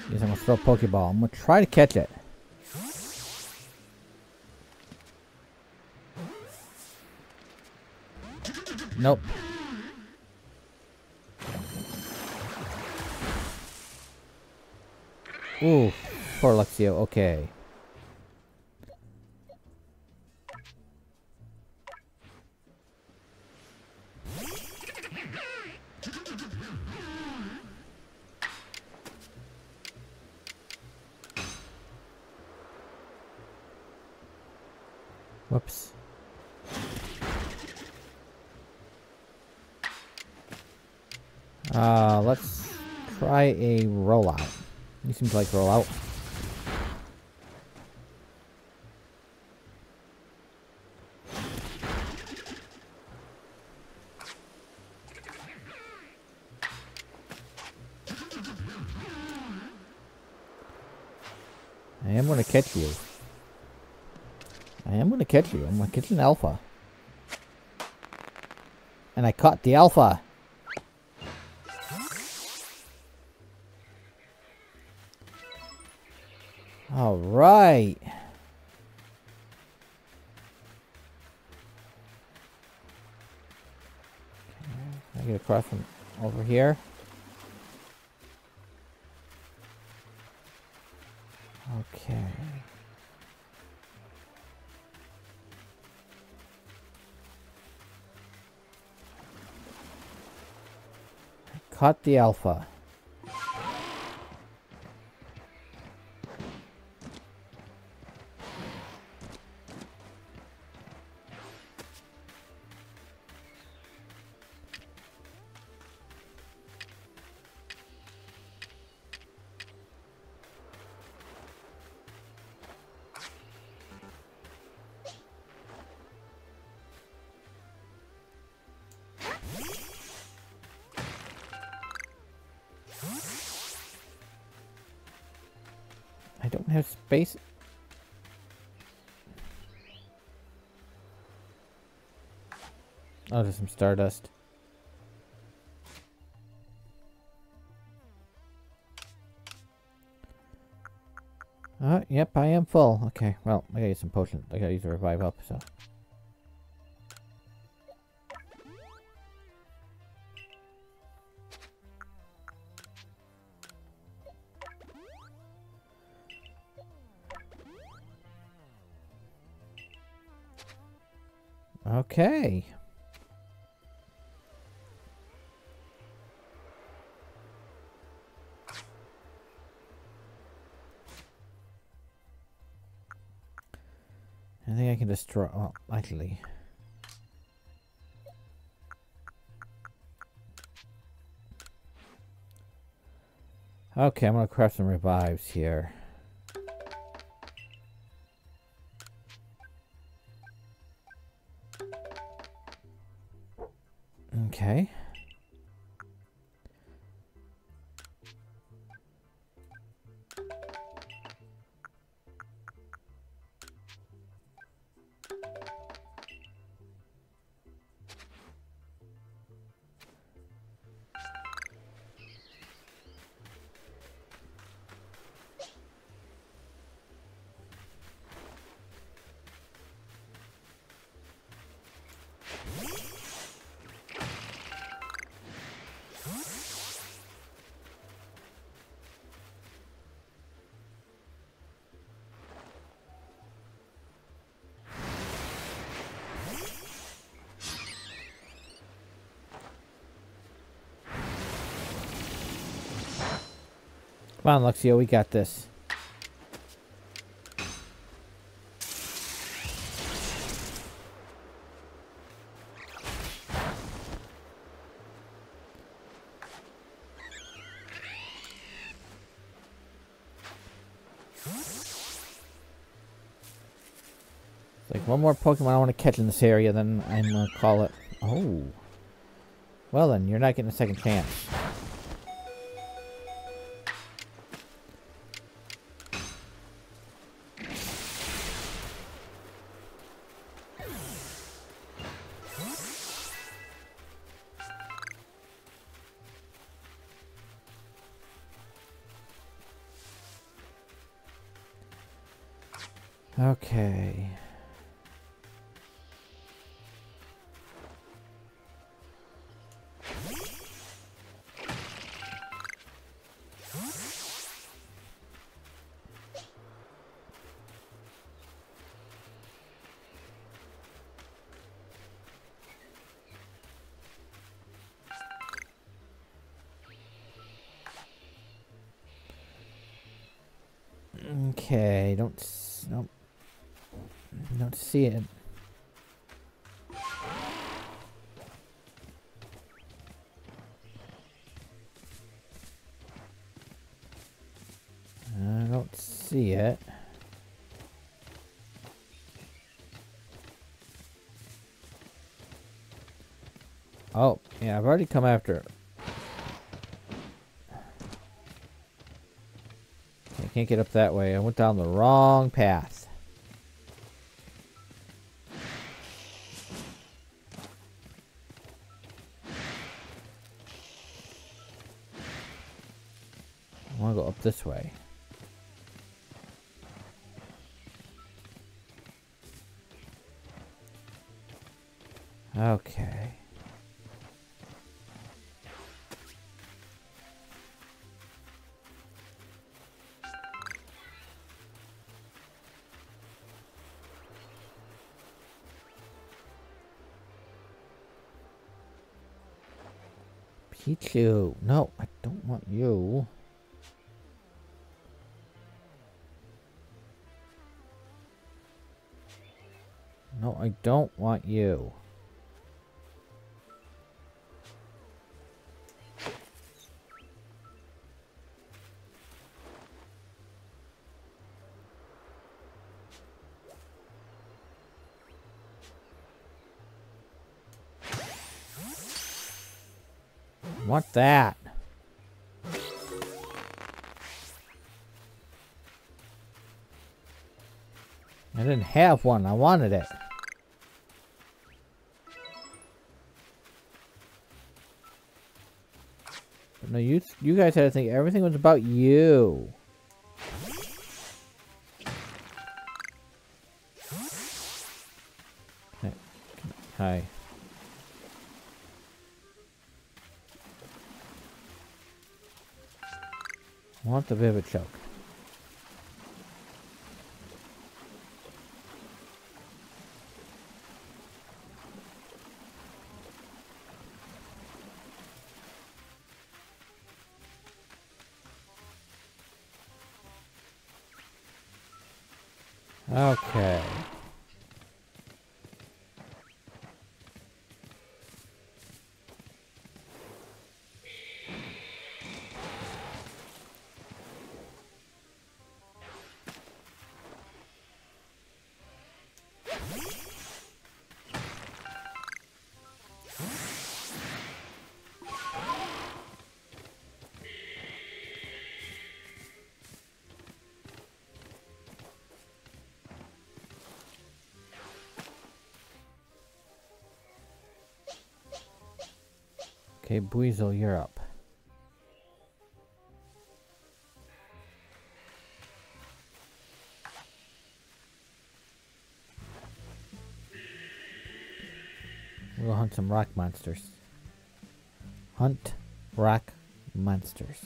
Yes, I'm gonna throw a Pokeball. I'm gonna try to catch it. Nope. Ooh, poor Luxio, okay. Whoops. Let's try a rollout. You seem to like roll out. I am gonna catch you. I am gonna catch you. I'm gonna catch an alpha. And I caught the alpha. All right. I get across from over here. Okay. I caught the alpha. Don't have space. Oh, there's some stardust. Yep, I am full. Okay, well, I gotta use some potions. I gotta use a revive up, so. Okay. I think I can destroy. Oh, actually. Okay, I'm gonna craft some revives here. Okay. Come on, Luxio, we got this. One more Pokemon I want to catch in this area, then I'm going to call it. Oh. Well then, you're not getting a second chance. Okay. Okay, don't see it. I don't see it. Oh, yeah, I've already come after it. Can't get up that way. I went down the wrong path. I want to go up this way. Okay. Pikachu. No, I don't want you. No, I don't want you. Want that? I didn't have one. I wanted it. But no, you guys had to think everything was about you. Hi. I want the Vivid Choke. Okay. Okay, Buizel, you're up. We'll hunt some rock monsters. Hunt rock monsters.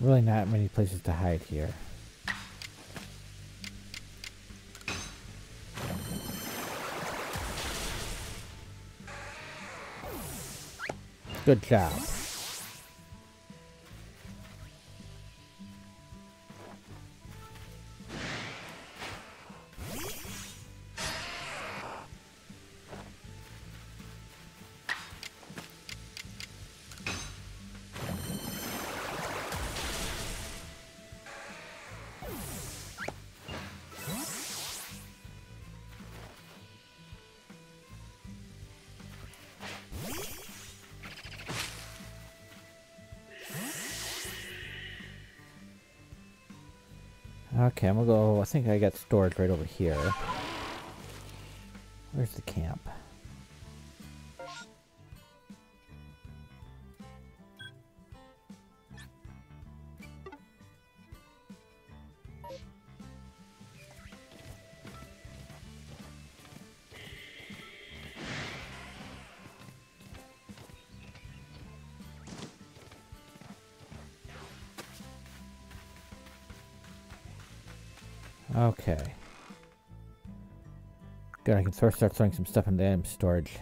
Really not many places to hide here. Good job. Okay, I'm gonna go. I think I got storage right over here. Where's the camp? Okay. Good, I can start throwing some stuff into the item storage.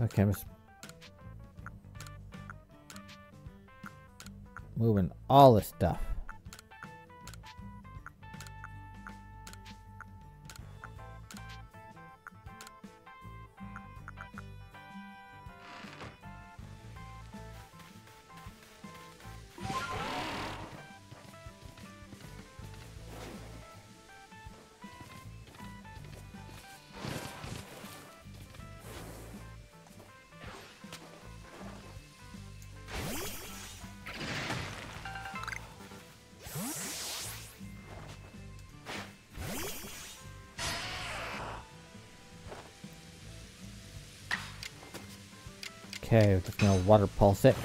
Okay, I'm just moving all this stuff. Okay, we're just gonna water pulse it.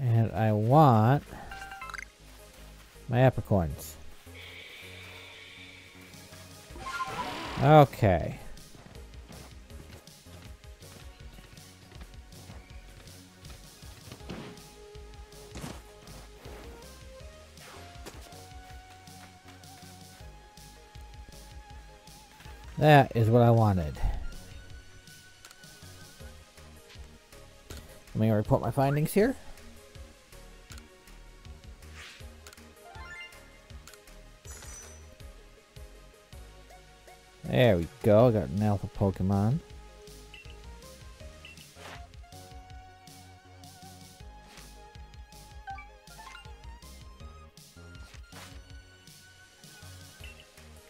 And I want my apricorns. Okay. That is what I wanted. Let me report my findings here. There we go, I got an alpha Pokemon.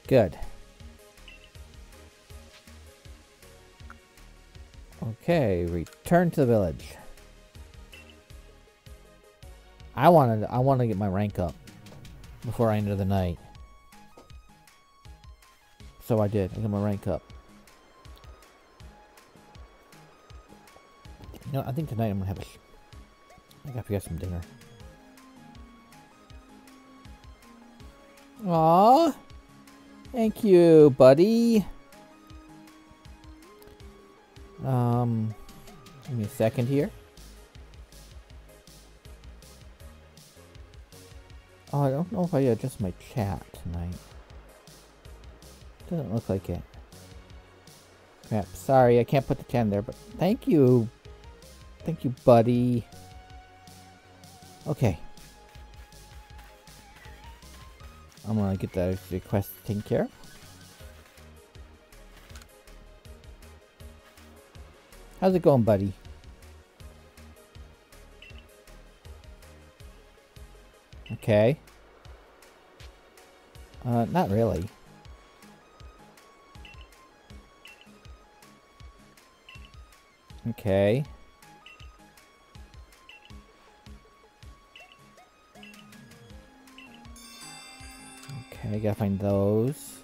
Good. Okay, return to the village. I wanna get my rank up before I end of the night. So I did. I got my rank up. You know, I think tonight I'm gonna have I gotta get some dinner. Aww, thank you, buddy. Give me a second here. Oh, I don't know if I adjust my chat tonight. Doesn't look like it. Crap, sorry, I can't put the chat in there, but thank you. Thank you, buddy. Okay. I'm gonna get that request taken care of. How's it going, buddy? Okay. Not really. Okay. Okay, I gotta find those.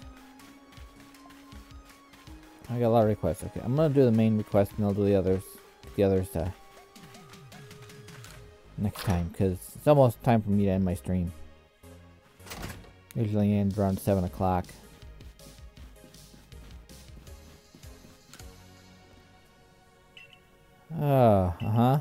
I got a lot of requests. Okay, I'm gonna do the main request and I'll do the others. Next time, because it's almost time for me to end my stream. Usually ends around 7 o'clock. Oh, uh-huh.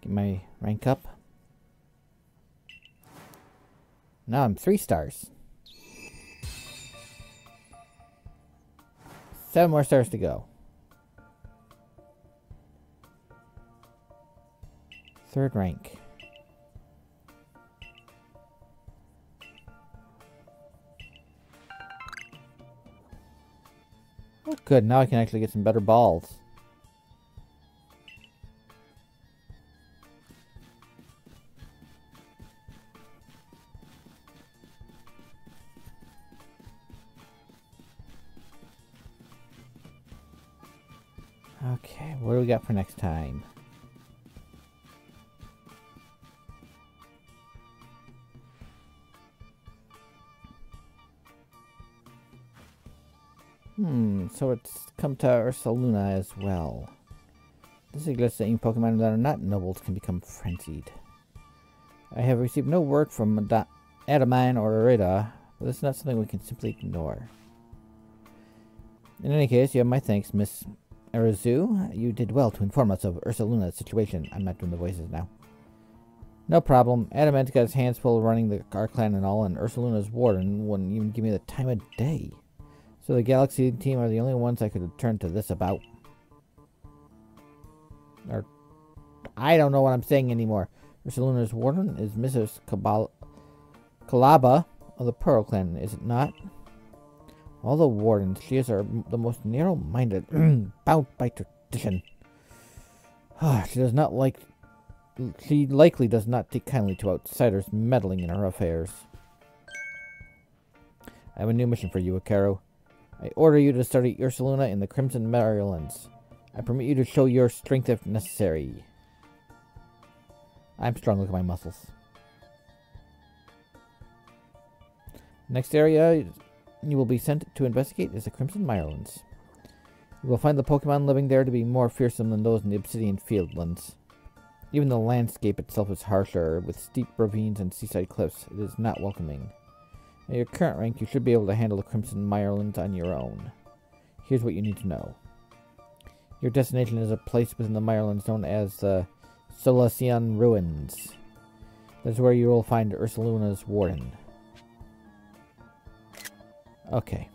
Get my rank up. Now I'm 3 stars. 7 more stars to go. Third rank. Oh good, now I can actually get some better balls. Okay, what do we got for next time? So it's come to Ursaluna as well. This suggests that any Pokemon that are not nobles can become frenzied. I have received no word from Adamine or Irida, but this is not something we can simply ignore. In any case, you have my thanks, Miss Erizu. You did well to inform us of Ursaluna's situation. I'm not doing the voices now. No problem. Adamine's got his hands full running our clan and all, and Ursaluna's warden wouldn't even give me the time of day. So the Galaxy team are the only ones I could turn to this about. Or, I don't know what I'm saying anymore. Ursaluna's warden is Mrs. Colava of the Pearl Clan, is it not? All the wardens, she is the most narrow-minded, bound by tradition. She likely does not take kindly to outsiders meddling in her affairs. I have a new mission for you, Hikaru. I order you to study Ursaluna in the Crimson Mirelands. I permit you to show your strength if necessary. I'm strong, look at my muscles. Next area you will be sent to investigate is the Crimson Mirelands. You will find the Pokemon living there to be more fearsome than those in the Obsidian Fieldlands. Even the landscape itself is harsher, with steep ravines and seaside cliffs. It is not welcoming. At your current rank, you should be able to handle the Crimson Mirelands on your own. Here's what you need to know. Your destination is a place within the Mirelands known as the Celestica Ruins. That's where you will find Ursaluna's warden. Okay.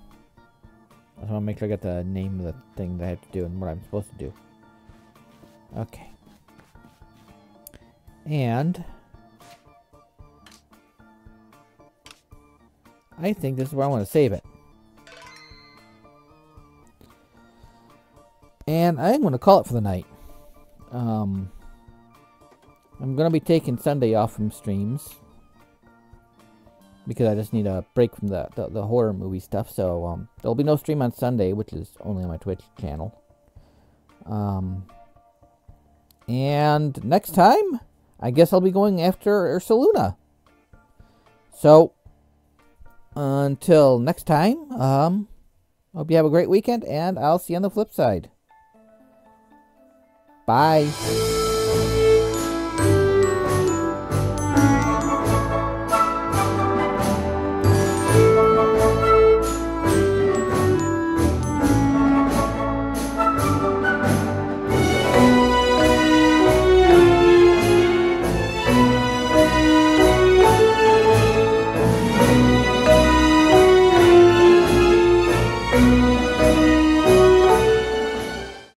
I just want to make sure I got the name of the thing that I have to do and what I'm supposed to do. Okay. And I think this is where I want to save it. And I'm going to call it for the night. I'm going to be taking Sunday off from streams, because I just need a break from the horror movie stuff. So there'll be no stream on Sunday, which is only on my Twitch channel. And next time, I guess I'll be going after Ursaluna. So until next time, hope you have a great weekend, and I'll see you on the flip side. Bye.